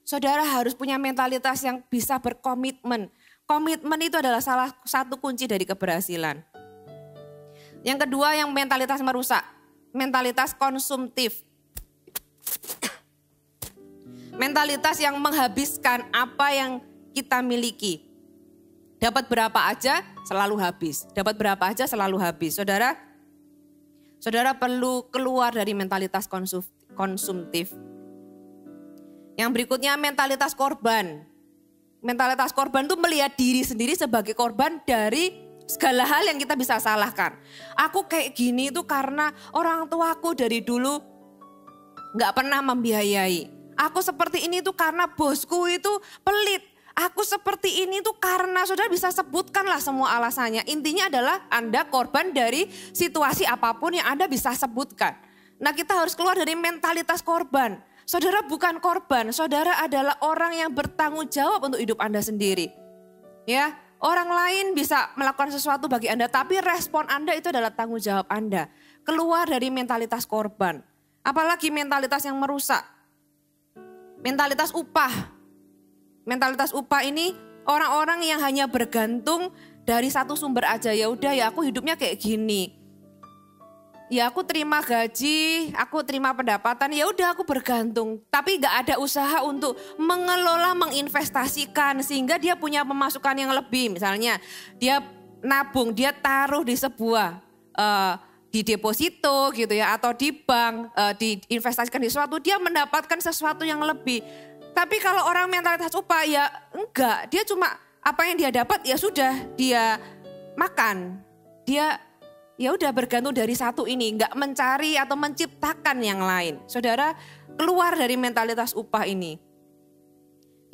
Saudara harus punya mentalitas yang bisa berkomitmen. Komitmen itu adalah salah satu kunci dari keberhasilan. Yang kedua yang mentalitas merusak, mentalitas konsumtif. Mentalitas yang menghabiskan apa yang kita miliki. Dapat berapa aja selalu habis, dapat berapa aja selalu habis. Saudara, Saudara perlu keluar dari mentalitas konsumtif. Yang berikutnya mentalitas korban. Mentalitas korban itu melihat diri sendiri sebagai korban dari segala hal yang kita bisa salahkan. Aku kayak gini itu karena orang tuaku dari dulu gak pernah membiayai. Aku seperti ini itu karena bosku itu pelit. Aku seperti ini itu karena saudara bisa sebutkanlah semua alasannya. Intinya adalah Anda korban dari situasi apapun yang Anda bisa sebutkan. Nah, kita harus keluar dari mentalitas korban. Saudara bukan korban, saudara adalah orang yang bertanggung jawab untuk hidup Anda sendiri. Ya, orang lain bisa melakukan sesuatu bagi Anda, tapi respon Anda itu adalah tanggung jawab Anda. Keluar dari mentalitas korban. Apalagi mentalitas yang merusak. Mentalitas upah. Mentalitas upah ini orang-orang yang hanya bergantung dari satu sumber aja. Ya udah ya aku hidupnya kayak gini. Ya aku terima gaji, aku terima pendapatan, ya udah aku bergantung. Tapi gak ada usaha untuk mengelola, menginvestasikan sehingga dia punya pemasukan yang lebih. Misalnya dia nabung, dia taruh di sebuah uh, di deposito gitu ya atau di bank, uh, diinvestasikan di sesuatu, dia mendapatkan sesuatu yang lebih. Tapi kalau orang mentalitas upah ya enggak, dia cuma apa yang dia dapat ya sudah dia makan. Dia ya udah bergantung dari satu ini, enggak mencari atau menciptakan yang lain. Saudara, keluar dari mentalitas upah ini.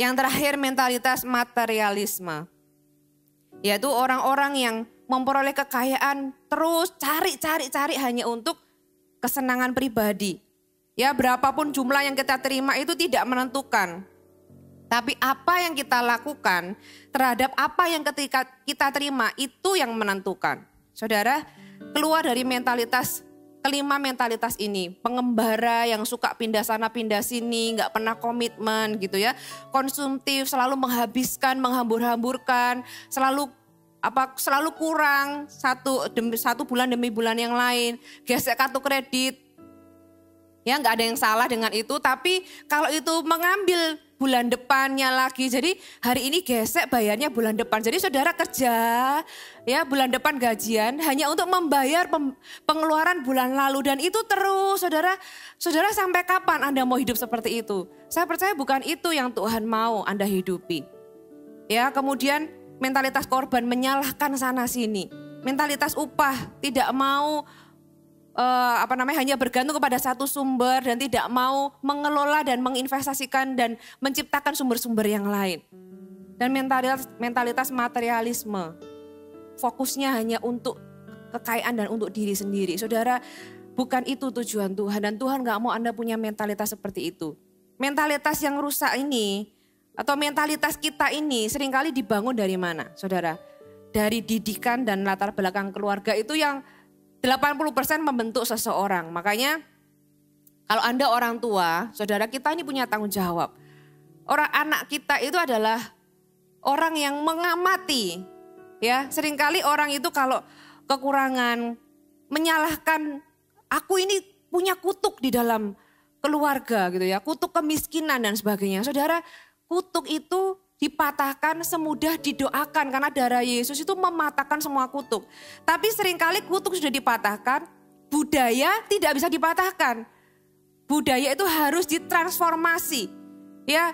Yang terakhir mentalitas materialisme. Yaitu orang-orang yang memperoleh kekayaan terus cari-cari-cari hanya untuk kesenangan pribadi. Ya, berapapun jumlah yang kita terima itu tidak menentukan. Tapi apa yang kita lakukan terhadap apa yang ketika kita terima itu yang menentukan. Saudara, keluar dari mentalitas, kelima mentalitas ini. Pengembara yang suka pindah sana pindah sini, gak pernah komitmen gitu ya. Konsumtif, selalu menghabiskan, menghambur-hamburkan, selalu apa selalu kurang satu, demi, satu bulan demi bulan yang lain. Gesek kartu kredit. Ya nggak ada yang salah dengan itu, tapi kalau itu mengambil bulan depannya lagi. Jadi hari ini gesek bayarnya bulan depan. Jadi saudara kerja ya bulan depan gajian hanya untuk membayar pengeluaran bulan lalu. Dan itu terus saudara, saudara sampai kapan Anda mau hidup seperti itu? Saya percaya bukan itu yang Tuhan mau Anda hidupi. Ya kemudian mentalitas korban menyalahkan sana sini. Mentalitas upah tidak mau Uh, apa namanya hanya bergantung kepada satu sumber dan tidak mau mengelola dan menginvestasikan dan menciptakan sumber-sumber yang lain. Dan mentalitas mentalitas materialisme fokusnya hanya untuk kekayaan dan untuk diri sendiri. Saudara, bukan itu tujuan Tuhan dan Tuhan gak mau Anda punya mentalitas seperti itu. Mentalitas yang rusak ini atau mentalitas kita ini seringkali dibangun dari mana, saudara? Dari didikan dan latar belakang keluarga itu yang delapan puluh persen membentuk seseorang. Makanya kalau Anda orang tua, saudara, kita ini punya tanggung jawab. Orang anak kita itu adalah orang yang mengamati. Ya, seringkali orang itu kalau kekurangan menyalahkan, aku ini punya kutuk di dalam keluarga gitu ya, kutuk kemiskinan dan sebagainya. Saudara, kutuk itu dipatahkan semudah didoakan karena darah Yesus itu mematahkan semua kutuk. Tapi seringkali kutuk sudah dipatahkan, budaya tidak bisa dipatahkan. Budaya itu harus ditransformasi. Ya,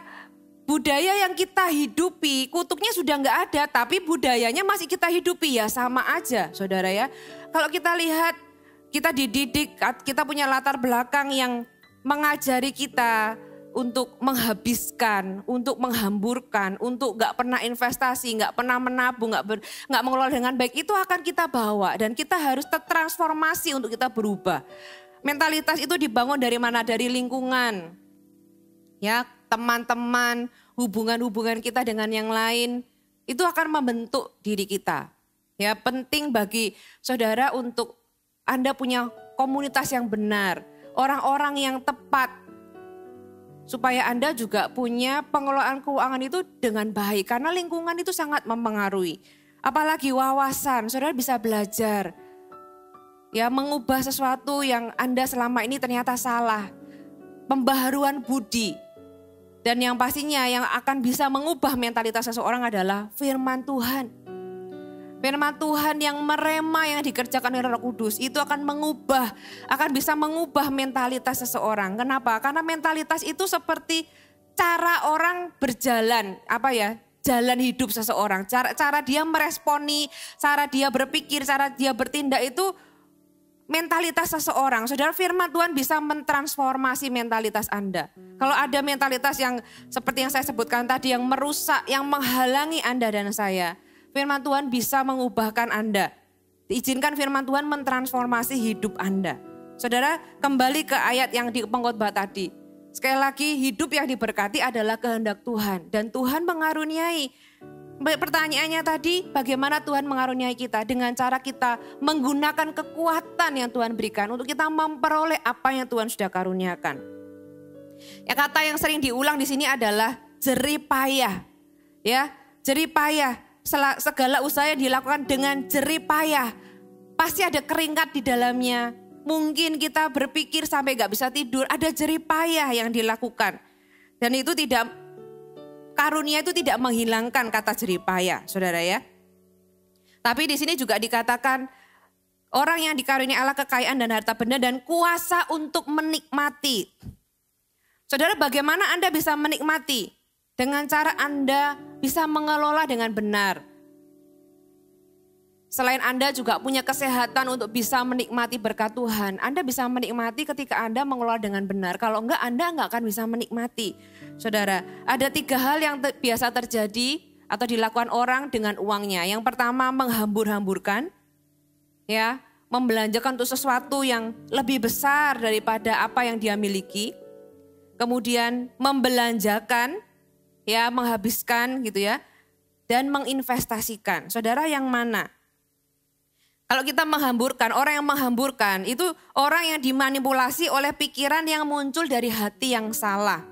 budaya yang kita hidupi, kutuknya sudah nggak ada, tapi budayanya masih kita hidupi ya, sama aja, saudara ya. Kalau kita lihat, kita dididik, kita punya latar belakang yang mengajari kita untuk menghabiskan, untuk menghamburkan, untuk gak pernah investasi, gak pernah menabung, gak, ber, gak mengelola dengan baik. Itu akan kita bawa dan kita harus tertransformasi untuk kita berubah. Mentalitas itu dibangun dari mana? Dari lingkungan. Ya, teman-teman, hubungan-hubungan kita dengan yang lain. Itu akan membentuk diri kita. Ya, penting bagi saudara untuk Anda punya komunitas yang benar. Orang-orang yang tepat. Supaya Anda juga punya pengelolaan keuangan itu dengan baik. Karena lingkungan itu sangat mempengaruhi. Apalagi wawasan, saudara bisa belajar. Ya, mengubah sesuatu yang Anda selama ini ternyata salah. Pembaharuan budi. Dan yang pastinya yang akan bisa mengubah mentalitas seseorang adalah firman Tuhan. Firman Tuhan yang merema yang dikerjakan oleh Roh Kudus itu akan mengubah, akan bisa mengubah mentalitas seseorang. Kenapa? Karena mentalitas itu seperti cara orang berjalan, apa ya, jalan hidup seseorang. Cara, cara dia meresponi, cara dia berpikir, cara dia bertindak itu mentalitas seseorang. Saudara, firman Tuhan bisa mentransformasi mentalitas Anda. Kalau ada mentalitas yang seperti yang saya sebutkan tadi yang merusak, yang menghalangi Anda dan saya. Firman Tuhan bisa mengubahkan Anda. Diizinkan firman Tuhan mentransformasi hidup Anda. Saudara, kembali ke ayat yang di pengkhotbah tadi. Sekali lagi, hidup yang diberkati adalah kehendak Tuhan. Dan Tuhan mengaruniai. Pertanyaannya tadi, bagaimana Tuhan mengaruniai kita? Dengan cara kita menggunakan kekuatan yang Tuhan berikan. Untuk kita memperoleh apa yang Tuhan sudah karuniakan. Ya, kata yang sering diulang di sini adalah jerih payah. Ya, jerih payah. Segala usaha yang dilakukan dengan jerih payah. Pasti ada keringat di dalamnya. Mungkin kita berpikir sampai gak bisa tidur. Ada jerih payah yang dilakukan. Dan itu tidak, karunia itu tidak menghilangkan kata jerih payah, saudara ya. Tapi di sini juga dikatakan orang yang dikaruniai Allah kekayaan dan harta benda dan kuasa untuk menikmati. Saudara, bagaimana Anda bisa menikmati? Dengan cara Anda bisa mengelola dengan benar. Selain Anda juga punya kesehatan untuk bisa menikmati berkat Tuhan. Anda bisa menikmati ketika Anda mengelola dengan benar. Kalau enggak, Anda enggak akan bisa menikmati. Saudara, ada tiga hal yang te- biasa terjadi atau dilakukan orang dengan uangnya. Yang pertama, menghambur-hamburkan. Ya, membelanjakan untuk sesuatu yang lebih besar daripada apa yang dia miliki. Kemudian membelanjakan. Ya, menghabiskan gitu ya, dan menginvestasikan. Saudara, yang mana? Kalau kita menghamburkan, orang yang menghamburkan itu orang yang dimanipulasi oleh pikiran yang muncul dari hati yang salah.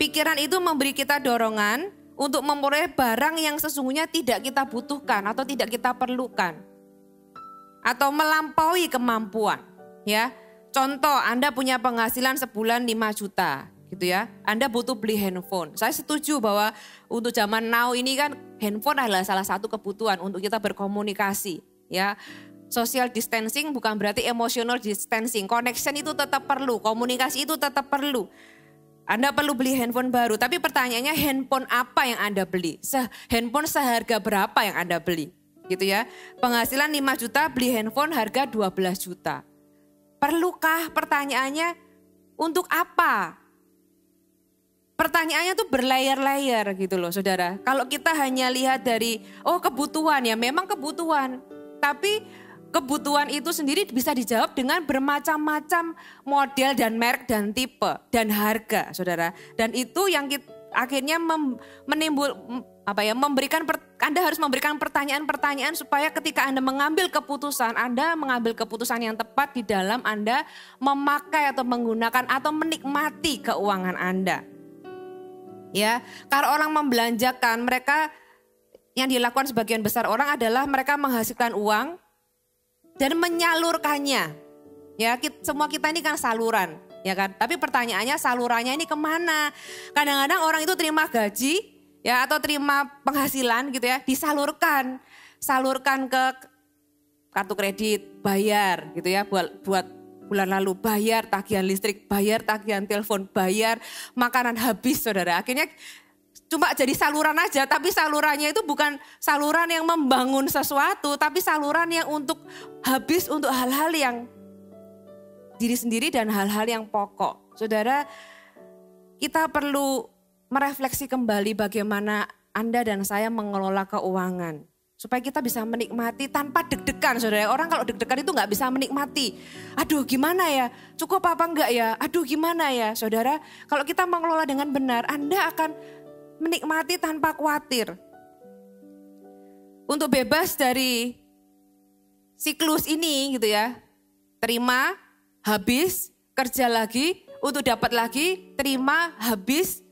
Pikiran itu memberi kita dorongan untuk memperoleh barang yang sesungguhnya tidak kita butuhkan atau tidak kita perlukan. Atau melampaui kemampuan. Ya, contoh, Anda punya penghasilan sebulan lima juta. Gitu ya, Anda butuh beli handphone. Saya setuju bahwa untuk zaman now ini kan handphone adalah salah satu kebutuhan untuk kita berkomunikasi. Ya, social distancing bukan berarti emotional distancing. Connection itu tetap perlu, komunikasi itu tetap perlu. Anda perlu beli handphone baru. Tapi pertanyaannya, handphone apa yang Anda beli? Se- handphone seharga berapa yang Anda beli? Gitu ya. Penghasilan lima juta, beli handphone harga dua belas juta. Perlukah? Pertanyaannya untuk apa? Pertanyaannya tuh berlayer-layer gitu loh, saudara. Kalau kita hanya lihat dari, oh kebutuhan ya, memang kebutuhan. Tapi kebutuhan itu sendiri bisa dijawab dengan bermacam-macam model dan merek dan tipe dan harga, saudara. Dan itu yang kita, akhirnya mem, menimbul, apa ya, memberikan, per, Anda harus memberikan pertanyaan-pertanyaan supaya ketika Anda mengambil keputusan, Anda mengambil keputusan yang tepat di dalam Anda memakai atau menggunakan atau menikmati keuangan Anda. Ya, karena orang membelanjakan, mereka yang dilakukan sebagian besar orang adalah mereka menghasilkan uang dan menyalurkannya. Ya, kita, semua kita ini kan saluran. ya kan? Tapi pertanyaannya salurannya ini kemana? Kadang-kadang orang itu terima gaji, ya, atau terima penghasilan gitu ya, disalurkan, salurkan ke kartu kredit, bayar gitu ya, buat buat bulan lalu bayar tagihan listrik, bayar tagihan telepon, bayar makanan habis, saudara. Akhirnya cuma jadi saluran aja, tapi salurannya itu bukan saluran yang membangun sesuatu, tapi saluran yang untuk habis untuk hal-hal yang diri sendiri dan hal-hal yang pokok. Saudara, kita perlu merefleksi kembali bagaimana Anda dan saya mengelola keuangan. Supaya kita bisa menikmati tanpa deg-degan, saudara. Orang kalau deg-degan itu nggak bisa menikmati. Aduh gimana ya, cukup apa enggak ya, aduh gimana ya. Saudara, kalau kita mengelola dengan benar, Anda akan menikmati tanpa khawatir. Untuk bebas dari siklus ini gitu ya. Terima, habis, kerja lagi, untuk dapat lagi, terima, habis,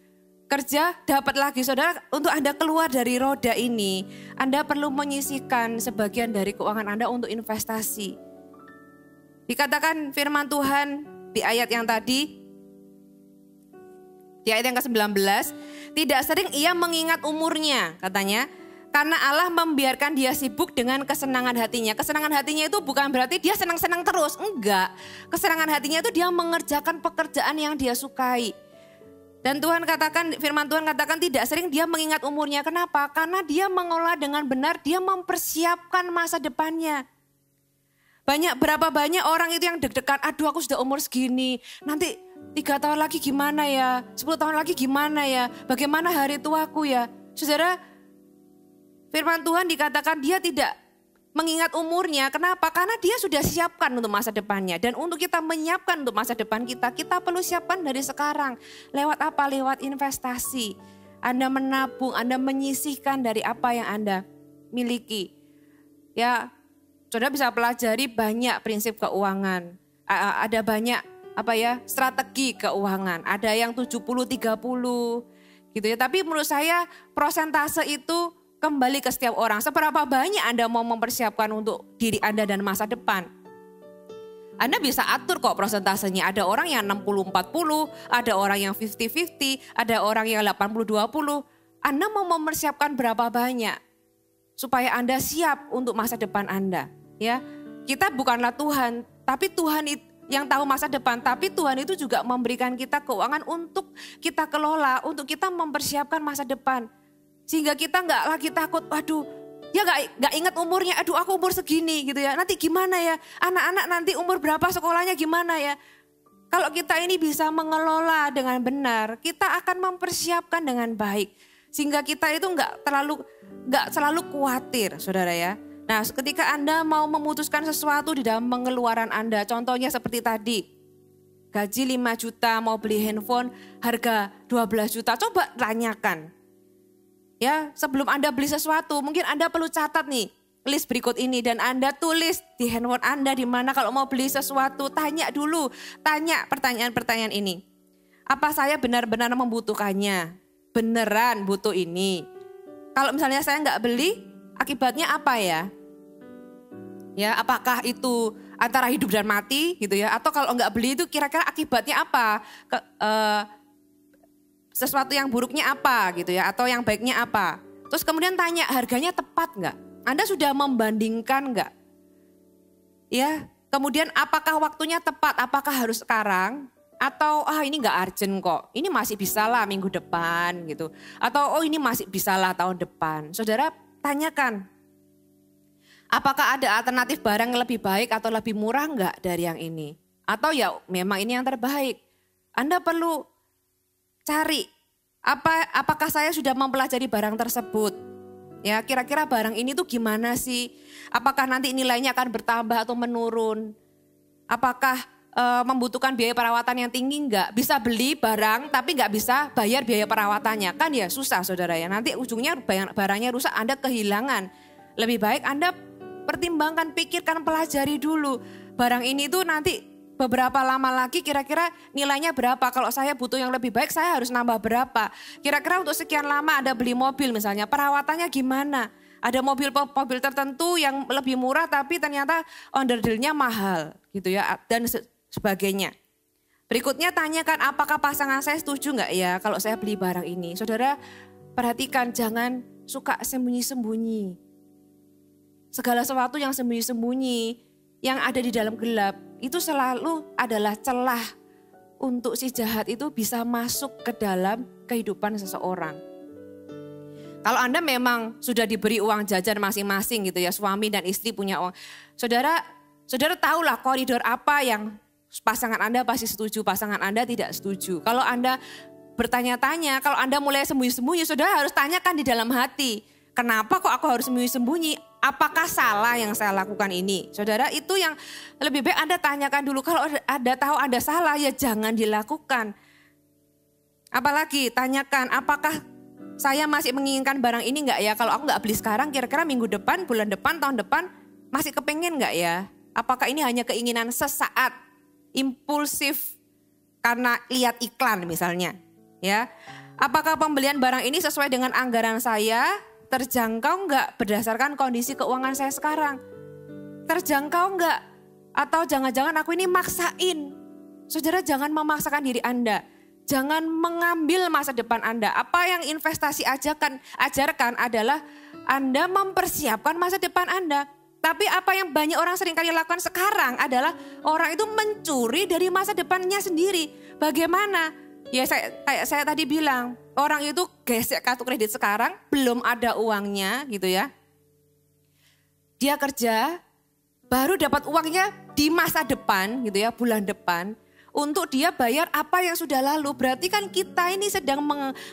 kerja, dapat lagi. Saudara, untuk Anda keluar dari roda ini, Anda perlu menyisihkan sebagian dari keuangan Anda untuk investasi. Dikatakan firman Tuhan di ayat yang tadi, di ayat yang kesembilan belas, tidak sering ia mengingat umurnya, katanya, karena Allah membiarkan dia sibuk dengan kesenangan hatinya. Kesenangan hatinya itu bukan berarti dia senang-senang terus, enggak. Kesenangan hatinya itu dia mengerjakan pekerjaan yang dia sukai. Dan Tuhan katakan, firman Tuhan katakan tidak sering dia mengingat umurnya. Kenapa? Karena dia mengolah dengan benar, dia mempersiapkan masa depannya. Banyak berapa banyak orang itu yang deg-degan, aduh aku sudah umur segini, nanti tiga tahun lagi gimana ya, sepuluh tahun lagi gimana ya, bagaimana hari tuaku ya. Saudara, firman Tuhan dikatakan dia tidak mengingat umurnya. Kenapa? Karena dia sudah siapkan untuk masa depannya. Dan untuk kita menyiapkan untuk masa depan kita, kita perlu siapkan dari sekarang. Lewat apa? Lewat investasi. Anda menabung, Anda menyisihkan dari apa yang Anda miliki. Ya, saudara bisa pelajari banyak prinsip keuangan. Ada banyak apa ya strategi keuangan. Ada yang tujuh puluh tiga puluh gitu ya. Tapi menurut saya prosentase itu kembali ke setiap orang. Seberapa banyak Anda mau mempersiapkan untuk diri Anda dan masa depan. Anda bisa atur kok prosentasenya. Ada orang yang enam puluh empat puluh, ada orang yang lima puluh lima puluh, ada orang yang delapan puluh dua puluh. Anda mau mempersiapkan berapa banyak supaya Anda siap untuk masa depan Anda, ya. Kita bukanlah Tuhan, tapi Tuhan yang tahu masa depan, tapi Tuhan itu juga memberikan kita keuangan untuk kita kelola, untuk kita mempersiapkan masa depan. Sehingga kita nggak lagi takut, aduh dia nggak nggak ingat umurnya, aduh aku umur segini gitu ya. Nanti gimana ya, anak-anak nanti umur berapa sekolahnya gimana ya. Kalau kita ini bisa mengelola dengan benar, kita akan mempersiapkan dengan baik. Sehingga kita itu nggak terlalu nggak selalu khawatir, saudara ya. Nah ketika Anda mau memutuskan sesuatu di dalam pengeluaran Anda, contohnya seperti tadi, gaji lima juta mau beli handphone harga dua belas juta, coba tanyakan. Ya, sebelum Anda beli sesuatu, mungkin Anda perlu catat nih list berikut ini dan Anda tulis di handphone Anda di mana kalau mau beli sesuatu, tanya dulu, tanya pertanyaan-pertanyaan ini. Apa saya benar-benar membutuhkannya? Beneran butuh ini? Kalau misalnya saya nggak beli, akibatnya apa ya? Ya, apakah itu antara hidup dan mati gitu ya? Atau kalau nggak beli itu kira-kira akibatnya apa? Ke, uh, sesuatu yang buruknya apa gitu ya, atau yang baiknya apa. Terus kemudian tanya harganya tepat nggak? Anda sudah membandingkan nggak? Ya, kemudian apakah waktunya tepat, apakah harus sekarang? Atau ah ini nggak urgent kok, ini masih bisa lah minggu depan gitu. Atau oh ini masih bisa lah tahun depan. Saudara tanyakan, apakah ada alternatif barang yang lebih baik atau lebih murah nggak dari yang ini? Atau ya memang ini yang terbaik. Anda perlu cari, apa apakah saya sudah mempelajari barang tersebut? Ya, kira-kira barang ini tuh gimana sih? Apakah nanti nilainya akan bertambah atau menurun? Apakah e, membutuhkan biaya perawatan yang tinggi enggak? Bisa beli barang tapi enggak bisa bayar biaya perawatannya. Kan ya susah saudara ya. Nanti ujungnya barangnya rusak, Anda kehilangan. Lebih baik Anda pertimbangkan, pikirkan, pelajari dulu. Barang ini tuh nanti beberapa lama lagi kira-kira nilainya berapa. Kalau saya butuh yang lebih baik saya harus nambah berapa. Kira-kira untuk sekian lama Anda beli mobil misalnya, perawatannya gimana. Ada mobil-mobil tertentu yang lebih murah tapi ternyata onderdilnya mahal gitu ya, dan sebagainya. Berikutnya tanyakan apakah pasangan saya setuju nggak ya kalau saya beli barang ini. Saudara perhatikan jangan suka sembunyi-sembunyi. Segala sesuatu yang sembunyi-sembunyi yang ada di dalam gelap itu selalu adalah celah untuk si jahat itu bisa masuk ke dalam kehidupan seseorang. Kalau Anda memang sudah diberi uang jajan masing-masing gitu ya, suami dan istri punya uang. Saudara, saudara tahulah koridor apa yang pasangan Anda pasti setuju, pasangan Anda tidak setuju. Kalau Anda bertanya-tanya, kalau Anda mulai sembunyi-sembunyi, saudara harus tanyakan di dalam hati. Kenapa kok aku harus sembunyi-sembunyi? Apakah salah yang saya lakukan ini? Saudara, itu yang lebih baik Anda tanyakan dulu. Kalau Anda tahu Anda salah, ya jangan dilakukan. Apalagi tanyakan apakah saya masih menginginkan barang ini enggak ya? Kalau aku enggak beli sekarang, kira-kira minggu depan, bulan depan, tahun depan masih kepengen enggak ya? Apakah ini hanya keinginan sesaat, impulsif karena lihat iklan misalnya, ya? Apakah pembelian barang ini sesuai dengan anggaran saya? Terjangkau enggak berdasarkan kondisi keuangan saya sekarang? Terjangkau enggak? Atau jangan-jangan aku ini maksain? Saudara, jangan memaksakan diri Anda. Jangan mengambil masa depan Anda. Apa yang investasi ajarkan, ajarkan adalah Anda mempersiapkan masa depan Anda. Tapi apa yang banyak orang seringkali lakukan sekarang adalah orang itu mencuri dari masa depannya sendiri. Bagaimana? Ya saya, kayak saya tadi bilang, orang itu gesek kartu kredit sekarang, belum ada uangnya gitu ya. Dia kerja, baru dapat uangnya di masa depan gitu ya, bulan depan. Untuk dia bayar apa yang sudah lalu. Berarti kan kita ini sedang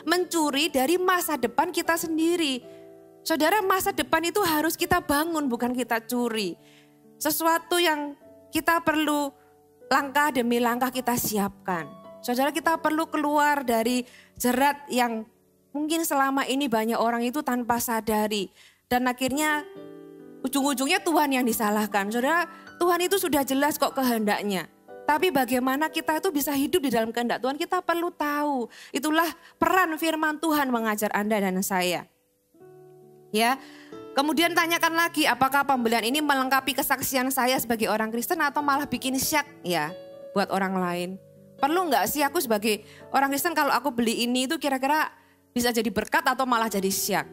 mencuri dari masa depan kita sendiri. Saudara, masa depan itu harus kita bangun, bukan kita curi. Sesuatu yang kita perlu langkah demi langkah kita siapkan. Saudara, kita perlu keluar dari jerat yang mungkin selama ini banyak orang itu tanpa sadari. Dan akhirnya ujung-ujungnya Tuhan yang disalahkan. Saudara, Tuhan itu sudah jelas kok kehendaknya. Tapi bagaimana kita itu bisa hidup di dalam kehendak Tuhan, kita perlu tahu. Itulah peran firman Tuhan mengajar Anda dan saya. Ya, kemudian tanyakan lagi apakah pembelian ini melengkapi kesaksian saya sebagai orang Kristen atau malah bikin syak ya buat orang lain. Perlu nggak sih aku sebagai orang Kristen kalau aku beli ini itu kira-kira bisa jadi berkat atau malah jadi syak.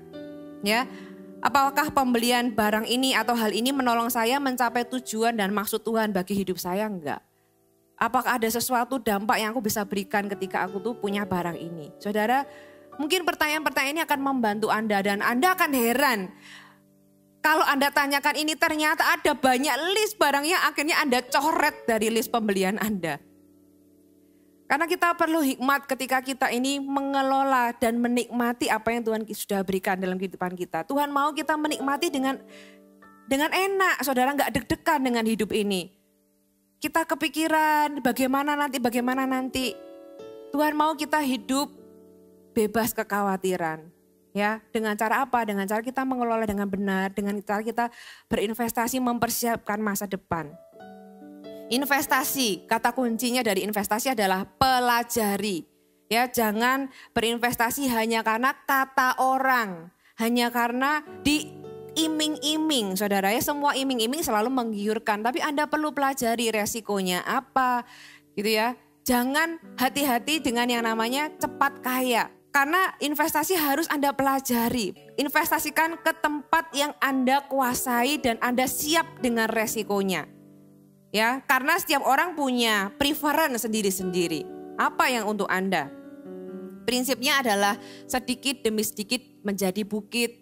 Ya, apakah pembelian barang ini atau hal ini menolong saya mencapai tujuan dan maksud Tuhan bagi hidup saya? Enggak. Apakah ada sesuatu dampak yang aku bisa berikan ketika aku tuh punya barang ini? Saudara, mungkin pertanyaan-pertanyaan ini akan membantu Anda dan Anda akan heran. Kalau Anda tanyakan ini ternyata ada banyak list barangnya, akhirnya Anda coret dari list pembelian Anda. Karena kita perlu hikmat ketika kita ini mengelola dan menikmati apa yang Tuhan sudah berikan dalam kehidupan kita. Tuhan mau kita menikmati dengan dengan enak, saudara, nggak deg-degan dengan hidup ini. Kita kepikiran bagaimana nanti, bagaimana nanti. Tuhan mau kita hidup bebas kekhawatiran. Ya, dengan cara apa? Dengan cara kita mengelola dengan benar, dengan cara kita berinvestasi mempersiapkan masa depan. Investasi, kata kuncinya dari investasi adalah pelajari. Ya, jangan berinvestasi hanya karena kata orang, hanya karena di iming-iming, saudara ya, semua iming-iming selalu menggiurkan, tapi Anda perlu pelajari resikonya apa, gitu ya. Jangan hati-hati dengan yang namanya cepat kaya, karena investasi harus Anda pelajari. Investasikan ke tempat yang Anda kuasai dan Anda siap dengan resikonya, ya. Karena setiap orang punya preference sendiri-sendiri. Apa yang untuk Anda? Prinsipnya adalah sedikit demi sedikit menjadi bukit.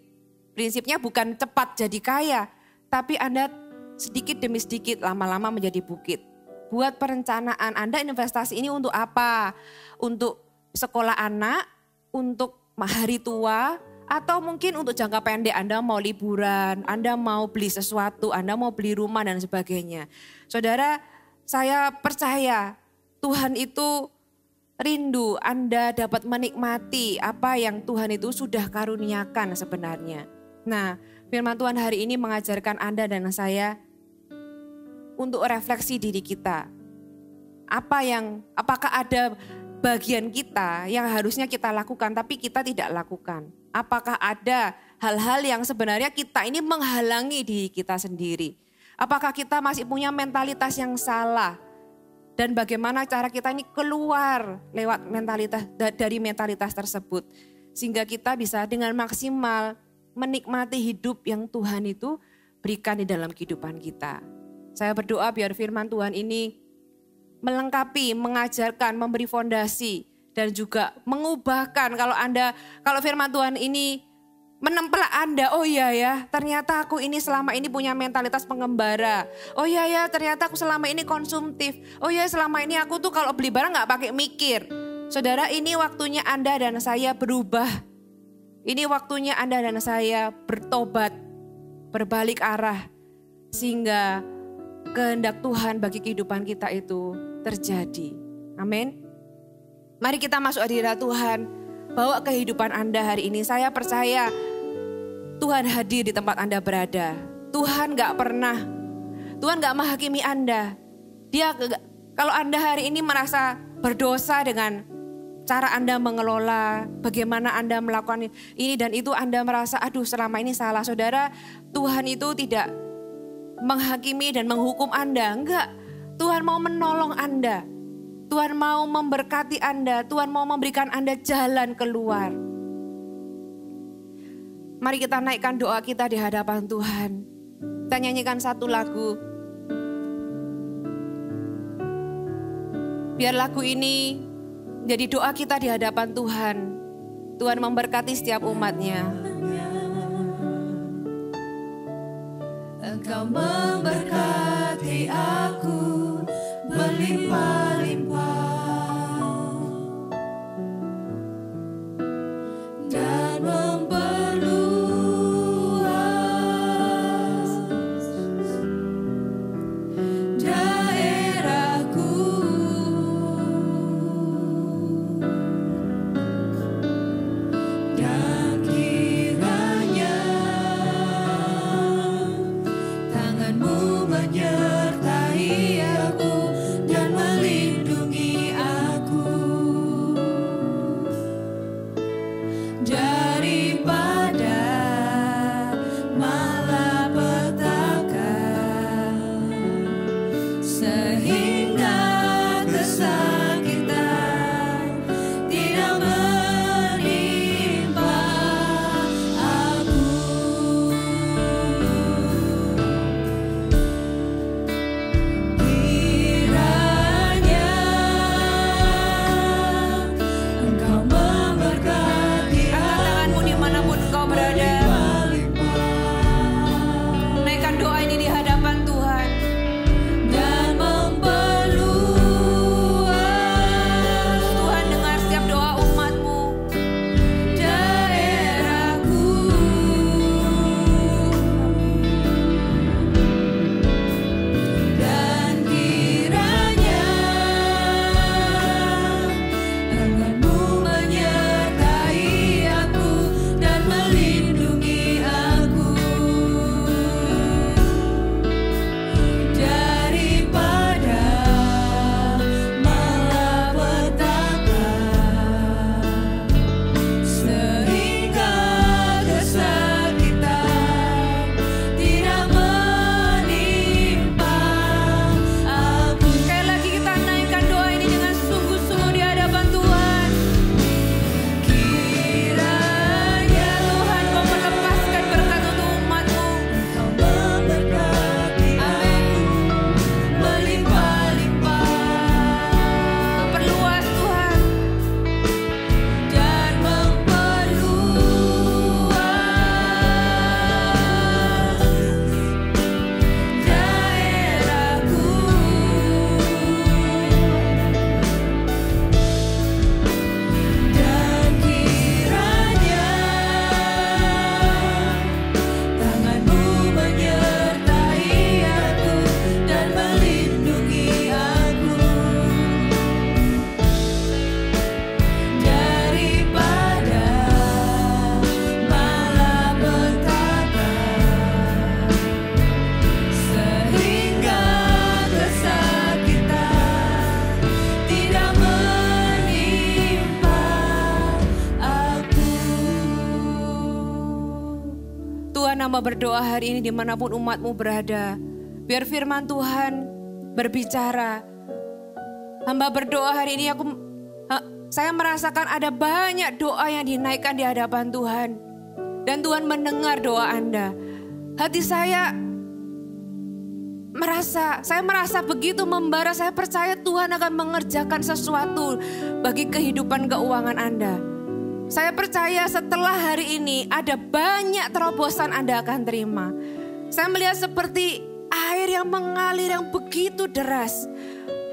Prinsipnya bukan cepat jadi kaya, tapi Anda sedikit demi sedikit lama-lama menjadi bukit. Buat perencanaan Anda, investasi ini untuk apa? Untuk sekolah anak, untuk hari tua, atau mungkin untuk jangka pendek Anda mau liburan, Anda mau beli sesuatu, Anda mau beli rumah dan sebagainya. Saudara, saya percaya Tuhan itu rindu Anda dapat menikmati apa yang Tuhan itu sudah karuniakan sebenarnya. Nah, firman Tuhan hari ini mengajarkan Anda dan saya untuk refleksi diri kita. Apa yang, apakah ada bagian kita yang harusnya kita lakukan tapi kita tidak lakukan? Apakah ada hal-hal yang sebenarnya kita ini menghalangi diri kita sendiri? Apakah kita masih punya mentalitas yang salah? Dan bagaimana cara kita ini keluar lewat mentalitas dari mentalitas tersebut. Sehingga kita bisa dengan maksimal menikmati hidup yang Tuhan itu berikan di dalam kehidupan kita. Saya berdoa biar firman Tuhan ini melengkapi, mengajarkan, memberi fondasi. Dan juga mengubahkan kalau Anda, kalau firman Tuhan ini menempel Anda, oh iya ya ternyata aku ini selama ini punya mentalitas pengembara. Oh iya ya ternyata aku selama ini konsumtif. Oh iya selama ini aku tuh kalau beli barang gak pakai mikir. Saudara, ini waktunya Anda dan saya berubah. Ini waktunya Anda dan saya bertobat, berbalik arah. Sehingga kehendak Tuhan bagi kehidupan kita itu terjadi. Amin. Mari kita masuk hadirat Tuhan. Bawa kehidupan Anda hari ini. Saya percaya Tuhan hadir di tempat Anda berada. Tuhan gak pernah, Tuhan gak menghakimi Anda. Dia, kalau Anda hari ini merasa berdosa dengan cara Anda mengelola, bagaimana Anda melakukan ini dan itu, Anda merasa aduh selama ini salah. Saudara, Tuhan itu tidak menghakimi dan menghukum Anda. Enggak, Tuhan mau menolong Anda. Tuhan mau memberkati Anda, Tuhan mau memberikan Anda jalan keluar. Mari kita naikkan doa kita di hadapan Tuhan. Kita nyanyikan satu lagu. Biar lagu ini jadi doa kita di hadapan Tuhan. Tuhan memberkati setiap umatnya. Engkau memberkati aku melimpah-limpah dan memperluas daerahku, dan kiranya tanganmu menyertai aku dan melindungi aku daripada malapetaka, sehingga kesakitan tidak menimpa aku. Kiranya Engkau memberkati tanganmu dimanapun kau berada. Naikkan doa ini di hadapan Tuhan. Dan memperluas Tuhan dengar setiap doa umatmu. Daerahku dan kiranya tanganmu menyertai aku dan melindungi aku daripada malapetaka, sehingga kesakitan tidak menimpa aku. Sekali lagi kita naikkan doa ini dengan sungguh-sungguh di hadapan Tuhan. Kiranya Tuhan mau melepaskan berkat untuk umatmu. Engkau memberkati aku melimpah-limpah, memperluas Tuhan dan memperluas daerahku dan kiranya tanganmu menyertai aku dan melindungi aku daripada malapetaka, sehingga kesakitan tidak menimpa aku. Tuhan, nama berdoa hari ini dimanapun umatmu berada. Biar firman Tuhan berbicara. Hamba berdoa hari ini aku, saya merasakan ada banyak doa yang dinaikkan di hadapan Tuhan. Dan Tuhan mendengar doa Anda. Hati saya merasa, saya merasa begitu membara, saya percaya Tuhan akan mengerjakan sesuatu bagi kehidupan keuangan Anda. Saya percaya setelah hari ini ada banyak terobosan Anda akan terima. Saya melihat seperti air yang mengalir yang begitu deras.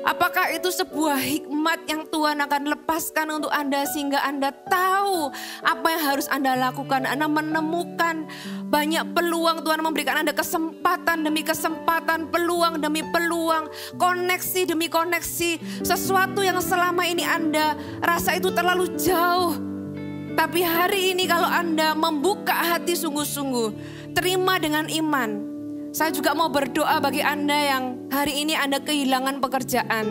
Apakah itu sebuah hikmat yang Tuhan akan lepaskan untuk Anda sehingga Anda tahu apa yang harus Anda lakukan. Anda menemukan banyak peluang, Tuhan memberikan Anda kesempatan demi kesempatan, peluang demi peluang, koneksi demi koneksi. Sesuatu yang selama ini Anda rasa itu terlalu jauh. Tapi hari ini kalau Anda membuka hati sungguh-sungguh, terima dengan iman. Saya juga mau berdoa bagi Anda yang hari ini Anda kehilangan pekerjaan.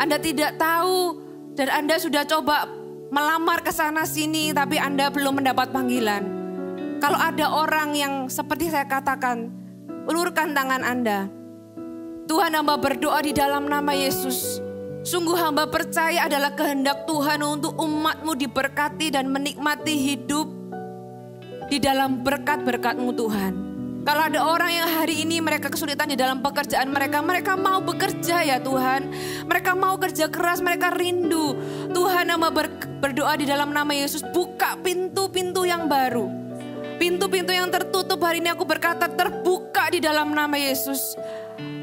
Anda tidak tahu dan Anda sudah coba melamar ke sana sini tapi Anda belum mendapat panggilan. Kalau ada orang yang seperti saya katakan, ulurkan tangan Anda. Tuhan, hamba berdoa di dalam nama Yesus. Sungguh hamba percaya adalah kehendak Tuhan untuk umat-Mu diberkati dan menikmati hidup di dalam berkat-berkat-Mu Tuhan. Kalau ada orang yang hari ini mereka kesulitan di dalam pekerjaan mereka, mereka mau bekerja ya Tuhan. Mereka mau kerja keras, mereka rindu. Tuhan, hamba berdoa di dalam nama Yesus, buka pintu-pintu yang baru. Pintu-pintu yang tertutup hari ini aku berkata terbuka di dalam nama Yesus.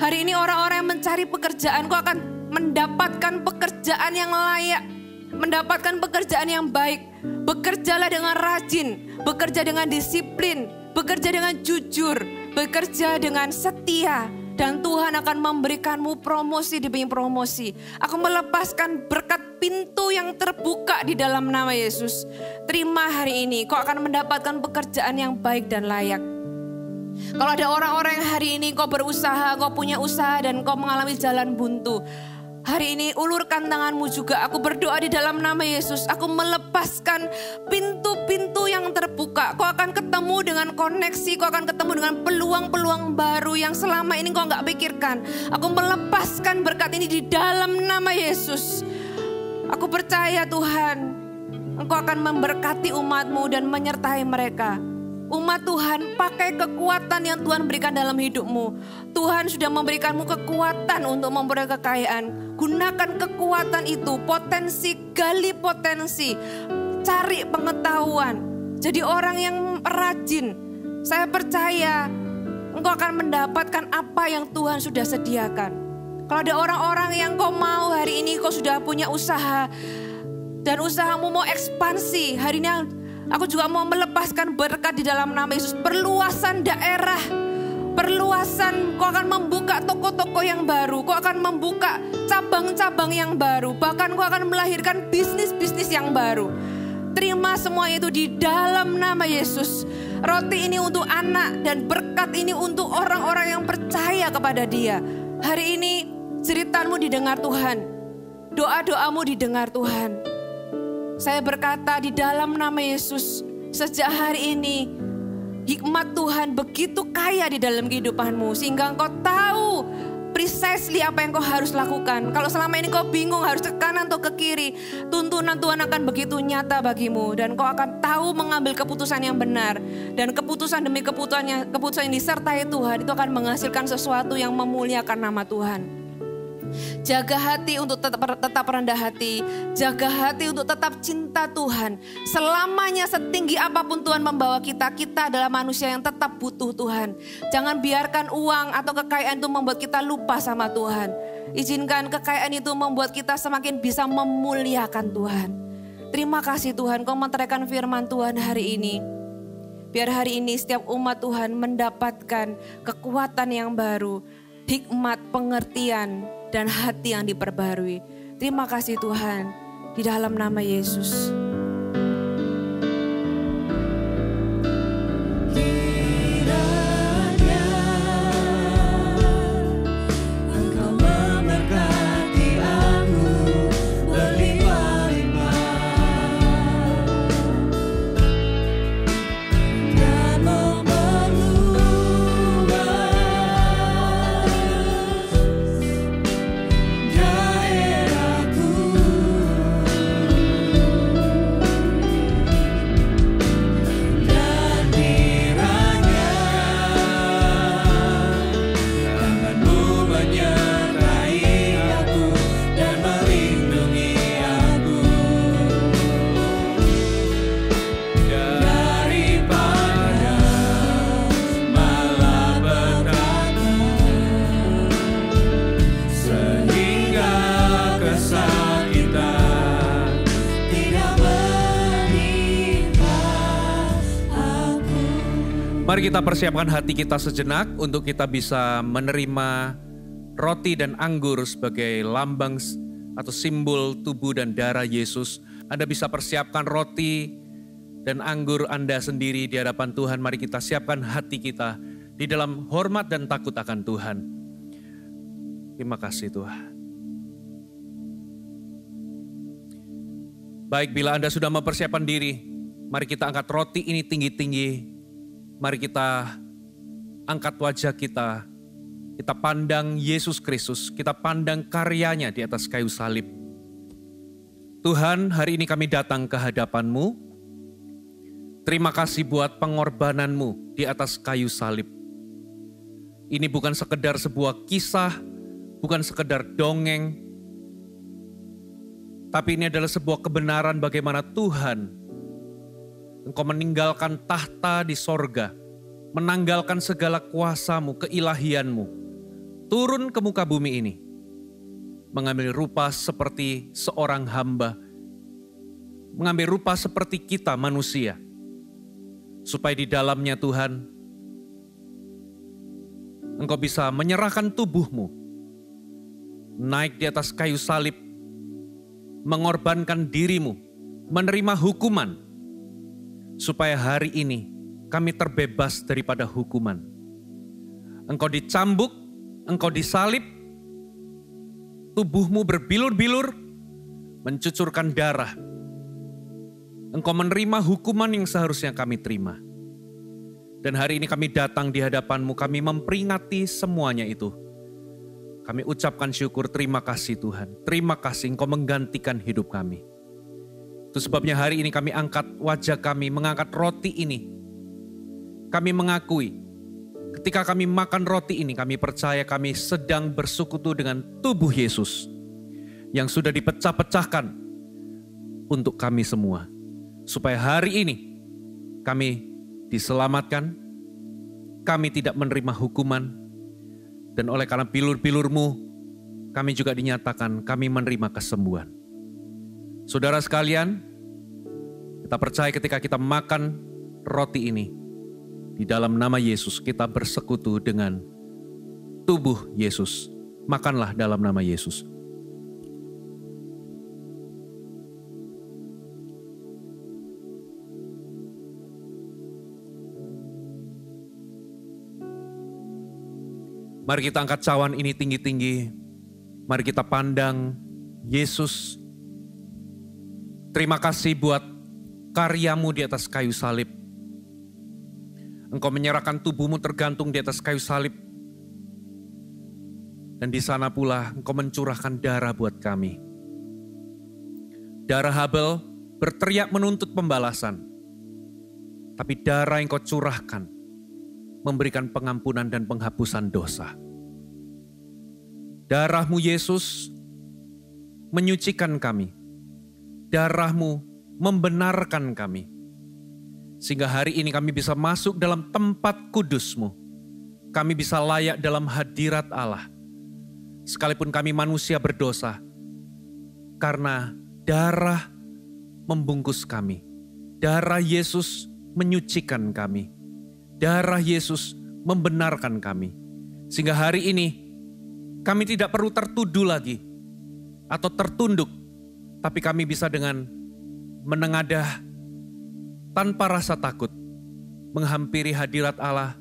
Hari ini orang-orang yang mencari pekerjaan, Kau akan mendapatkan pekerjaan yang layak. Mendapatkan pekerjaan yang baik. Bekerjalah dengan rajin. Bekerja dengan disiplin. Bekerja dengan jujur, bekerja dengan setia, dan Tuhan akan memberikanmu promosi demi promosi. Aku melepaskan berkat pintu yang terbuka di dalam nama Yesus. Terima hari ini, kau akan mendapatkan pekerjaan yang baik dan layak. Kalau ada orang-orang yang hari ini kau berusaha, kau punya usaha dan kau mengalami jalan buntu. Hari ini ulurkan tanganmu juga. Aku berdoa di dalam nama Yesus. Aku melepaskan pintu-pintu yang terbuka. Kau akan ketemu dengan koneksi. Kau akan ketemu dengan peluang-peluang baru yang selama ini kau nggak pikirkan. Aku melepaskan berkat ini di dalam nama Yesus. Aku percaya Tuhan, Engkau akan memberkati umat-Mu dan menyertai mereka. Umat Tuhan, pakai kekuatan yang Tuhan berikan dalam hidupmu. Tuhan sudah memberikanmu kekuatan untuk memperoleh kekayaan. Gunakan kekuatan itu, potensi, gali potensi, cari pengetahuan. Jadi orang yang rajin, saya percaya engkau akan mendapatkan apa yang Tuhan sudah sediakan. Kalau ada orang-orang yang kau mau hari ini, kau sudah punya usaha dan usahamu mau ekspansi, hari ini aku juga mau melepaskan berkat di dalam nama Yesus. Perluasan daerah, perluasan, kau akan membuka toko-toko yang baru. Kau akan membuka cabang-cabang yang baru. Bahkan kau akan melahirkan bisnis-bisnis yang baru. Terima semua itu di dalam nama Yesus. Roti ini untuk anak dan berkat ini untuk orang-orang yang percaya kepada Dia. Hari ini ceritamu didengar Tuhan. Doa-doamu didengar Tuhan. Saya berkata di dalam nama Yesus, sejak hari ini hikmat Tuhan begitu kaya di dalam kehidupanmu. Sehingga engkau tahu precisely apa yang kau harus lakukan. Kalau selama ini kau bingung harus ke kanan atau ke kiri, tuntunan Tuhan akan begitu nyata bagimu. Dan kau akan tahu mengambil keputusan yang benar. Dan keputusan demi keputusan yang, keputusan yang disertai Tuhan itu akan menghasilkan sesuatu yang memuliakan nama Tuhan. Jaga hati untuk tetap, tetap rendah hati. Jaga hati untuk tetap cinta Tuhan. Selamanya setinggi apapun Tuhan membawa kita, kita adalah manusia yang tetap butuh Tuhan. Jangan biarkan uang atau kekayaan itu membuat kita lupa sama Tuhan. Izinkan kekayaan itu membuat kita semakin bisa memuliakan Tuhan. Terima kasih Tuhan, Kau menteraikan firman Tuhan hari ini. Biar hari ini setiap umat Tuhan mendapatkan kekuatan yang baru, hikmat, pengertian, dan hati yang diperbarui. Terima kasih Tuhan, di dalam nama Yesus. Yeah. Mari kita persiapkan hati kita sejenak untuk kita bisa menerima roti dan anggur sebagai lambang atau simbol tubuh dan darah Yesus. Anda bisa persiapkan roti dan anggur Anda sendiri di hadapan Tuhan. Mari kita siapkan hati kita di dalam hormat dan takut akan Tuhan. Terima kasih Tuhan. Baik, bila Anda sudah mempersiapkan diri, mari kita angkat roti ini tinggi-tinggi. Mari kita angkat wajah kita, kita pandang Yesus Kristus, kita pandang karyanya di atas kayu salib. Tuhan, hari ini kami datang ke hadapan-Mu. Terima kasih buat pengorbanan-Mu di atas kayu salib. Ini bukan sekedar sebuah kisah, bukan sekedar dongeng, tapi ini adalah sebuah kebenaran bagaimana Tuhan Engkau meninggalkan tahta di sorga, menanggalkan segala kuasamu, keilahianmu, turun ke muka bumi ini, mengambil rupa seperti seorang hamba, mengambil rupa seperti kita manusia, supaya di dalamnya Tuhan, Engkau bisa menyerahkan tubuhmu, naik di atas kayu salib, mengorbankan dirimu, menerima hukuman, supaya hari ini kami terbebas daripada hukuman. Engkau dicambuk, Engkau disalib, tubuhmu berbilur-bilur, mencucurkan darah. Engkau menerima hukuman yang seharusnya kami terima. Dan hari ini kami datang di hadapan-Mu, kami memperingati semuanya itu. Kami ucapkan syukur, terima kasih Tuhan. Terima kasih Engkau menggantikan hidup kami. Itu sebabnya hari ini kami angkat wajah kami, mengangkat roti ini. Kami mengakui, ketika kami makan roti ini, kami percaya kami sedang bersekutu dengan tubuh Yesus. Yang sudah dipecah-pecahkan untuk kami semua. Supaya hari ini kami diselamatkan, kami tidak menerima hukuman. Dan oleh karena pilur-pilur-Mu, kami juga dinyatakan kami menerima kesembuhan. Saudara sekalian, kita percaya ketika kita makan roti ini, di dalam nama Yesus kita bersekutu dengan tubuh Yesus. Makanlah dalam nama Yesus. Mari kita angkat cawan ini tinggi-tinggi. Mari kita pandang Yesus. Terima kasih buat karya-Mu di atas kayu salib. Engkau menyerahkan tubuh-Mu tergantung di atas kayu salib. Dan di sana pula Engkau mencurahkan darah buat kami. Darah Habel berteriak menuntut pembalasan. Tapi darah yang Engkau curahkan memberikan pengampunan dan penghapusan dosa. Darah-Mu Yesus menyucikan kami. Darah-Mu membenarkan kami. Sehingga hari ini kami bisa masuk dalam tempat kudus-Mu. Kami bisa layak dalam hadirat Allah. Sekalipun kami manusia berdosa. Karena darah membungkus kami. Darah Yesus menyucikan kami. Darah Yesus membenarkan kami. Sehingga hari ini kami tidak perlu tertuduh lagi. Atau tertunduk. Tapi kami bisa dengan menengadah tanpa rasa takut menghampiri hadirat Allah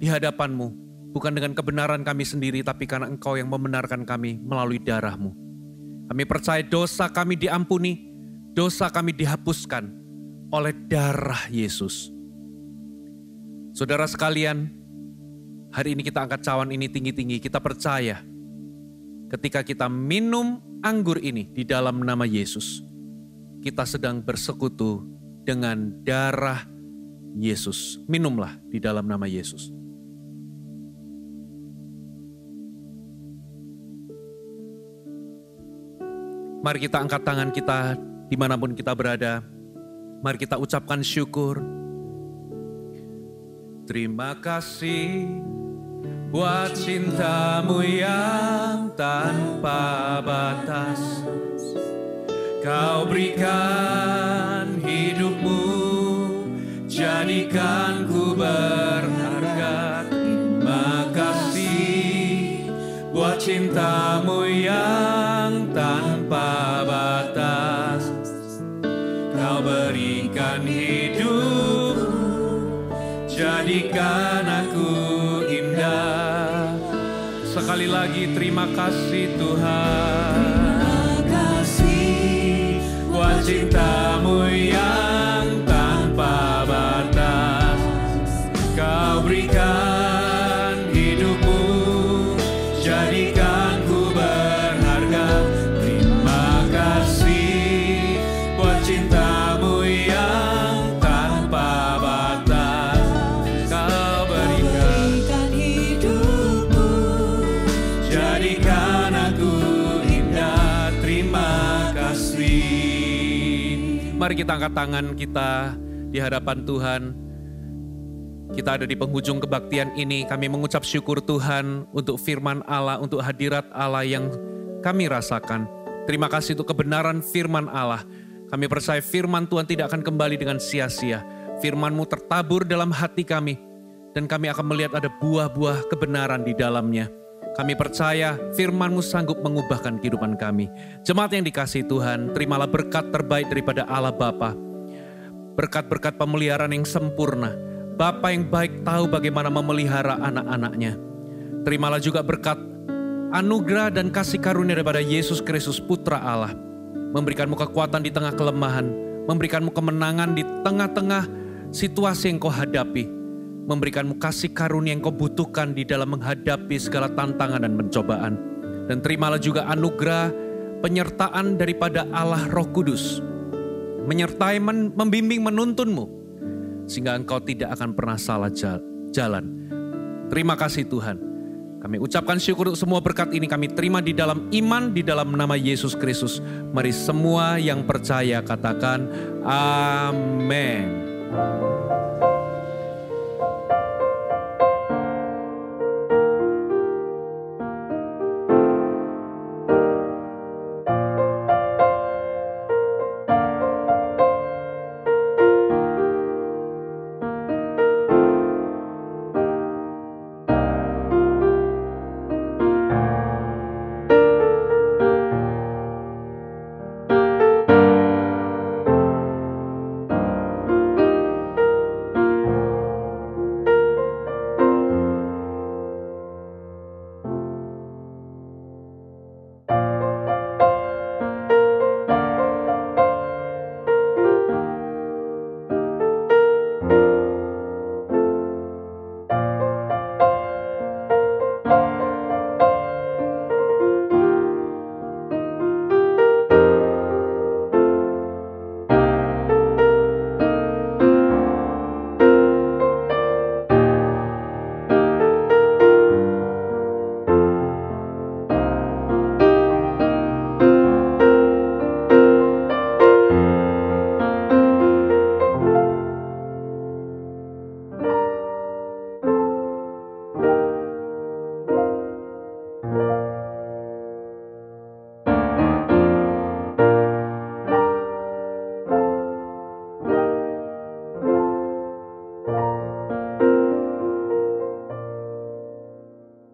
di hadapan-Mu. Bukan dengan kebenaran kami sendiri, tapi karena Engkau yang membenarkan kami melalui darah-Mu. Kami percaya dosa kami diampuni, dosa kami dihapuskan oleh darah Yesus. Saudara sekalian, hari ini kita angkat cawan ini tinggi-tinggi, kita percaya ketika kita minum anggur ini di dalam nama Yesus, kita sedang bersekutu dengan darah Yesus. Minumlah di dalam nama Yesus. Mari kita angkat tangan kita dimanapun kita berada. Mari kita ucapkan syukur. Terima kasih buat cinta-Mu yang tanpa batas, Kau berikan hidup-Mu, jadikan ku ber. Kau berikan hidupmu, jadikan aku indah. Sekali lagi terima kasih Tuhan. Terima kasih buat cintamu yang tanpa batas. Kau berikan hidupmu, jadikan mari kita angkat tangan kita di hadapan Tuhan. Kita ada di penghujung kebaktian ini. Kami mengucap syukur Tuhan untuk firman Allah, untuk hadirat Allah yang kami rasakan. Terima kasih untuk kebenaran firman Allah. Kami percaya firman Tuhan tidak akan kembali dengan sia-sia. Firman-Mu tertabur dalam hati kami. Dan kami akan melihat ada buah-buah kebenaran di dalamnya. Kami percaya firman-Mu sanggup mengubahkan kehidupan kami. Jemaat yang dikasihi Tuhan, terimalah berkat terbaik daripada Allah Bapa. Berkat-berkat pemeliharaan yang sempurna. Bapa yang baik tahu bagaimana memelihara anak-anaknya. Terimalah juga berkat anugerah dan kasih karunia daripada Yesus Kristus Putra Allah. Memberikanmu kekuatan di tengah kelemahan. Memberikanmu kemenangan di tengah-tengah situasi yang kau hadapi. Memberikanmu kasih karunia yang kau butuhkan di dalam menghadapi segala tantangan dan pencobaan. Dan terimalah juga anugerah penyertaan daripada Allah Roh Kudus. Menyertai, membimbing, menuntunmu. Sehingga engkau tidak akan pernah salah jalan. Terima kasih Tuhan. Kami ucapkan syukur untuk semua berkat ini. Kami terima di dalam iman, di dalam nama Yesus Kristus. Mari semua yang percaya katakan amin.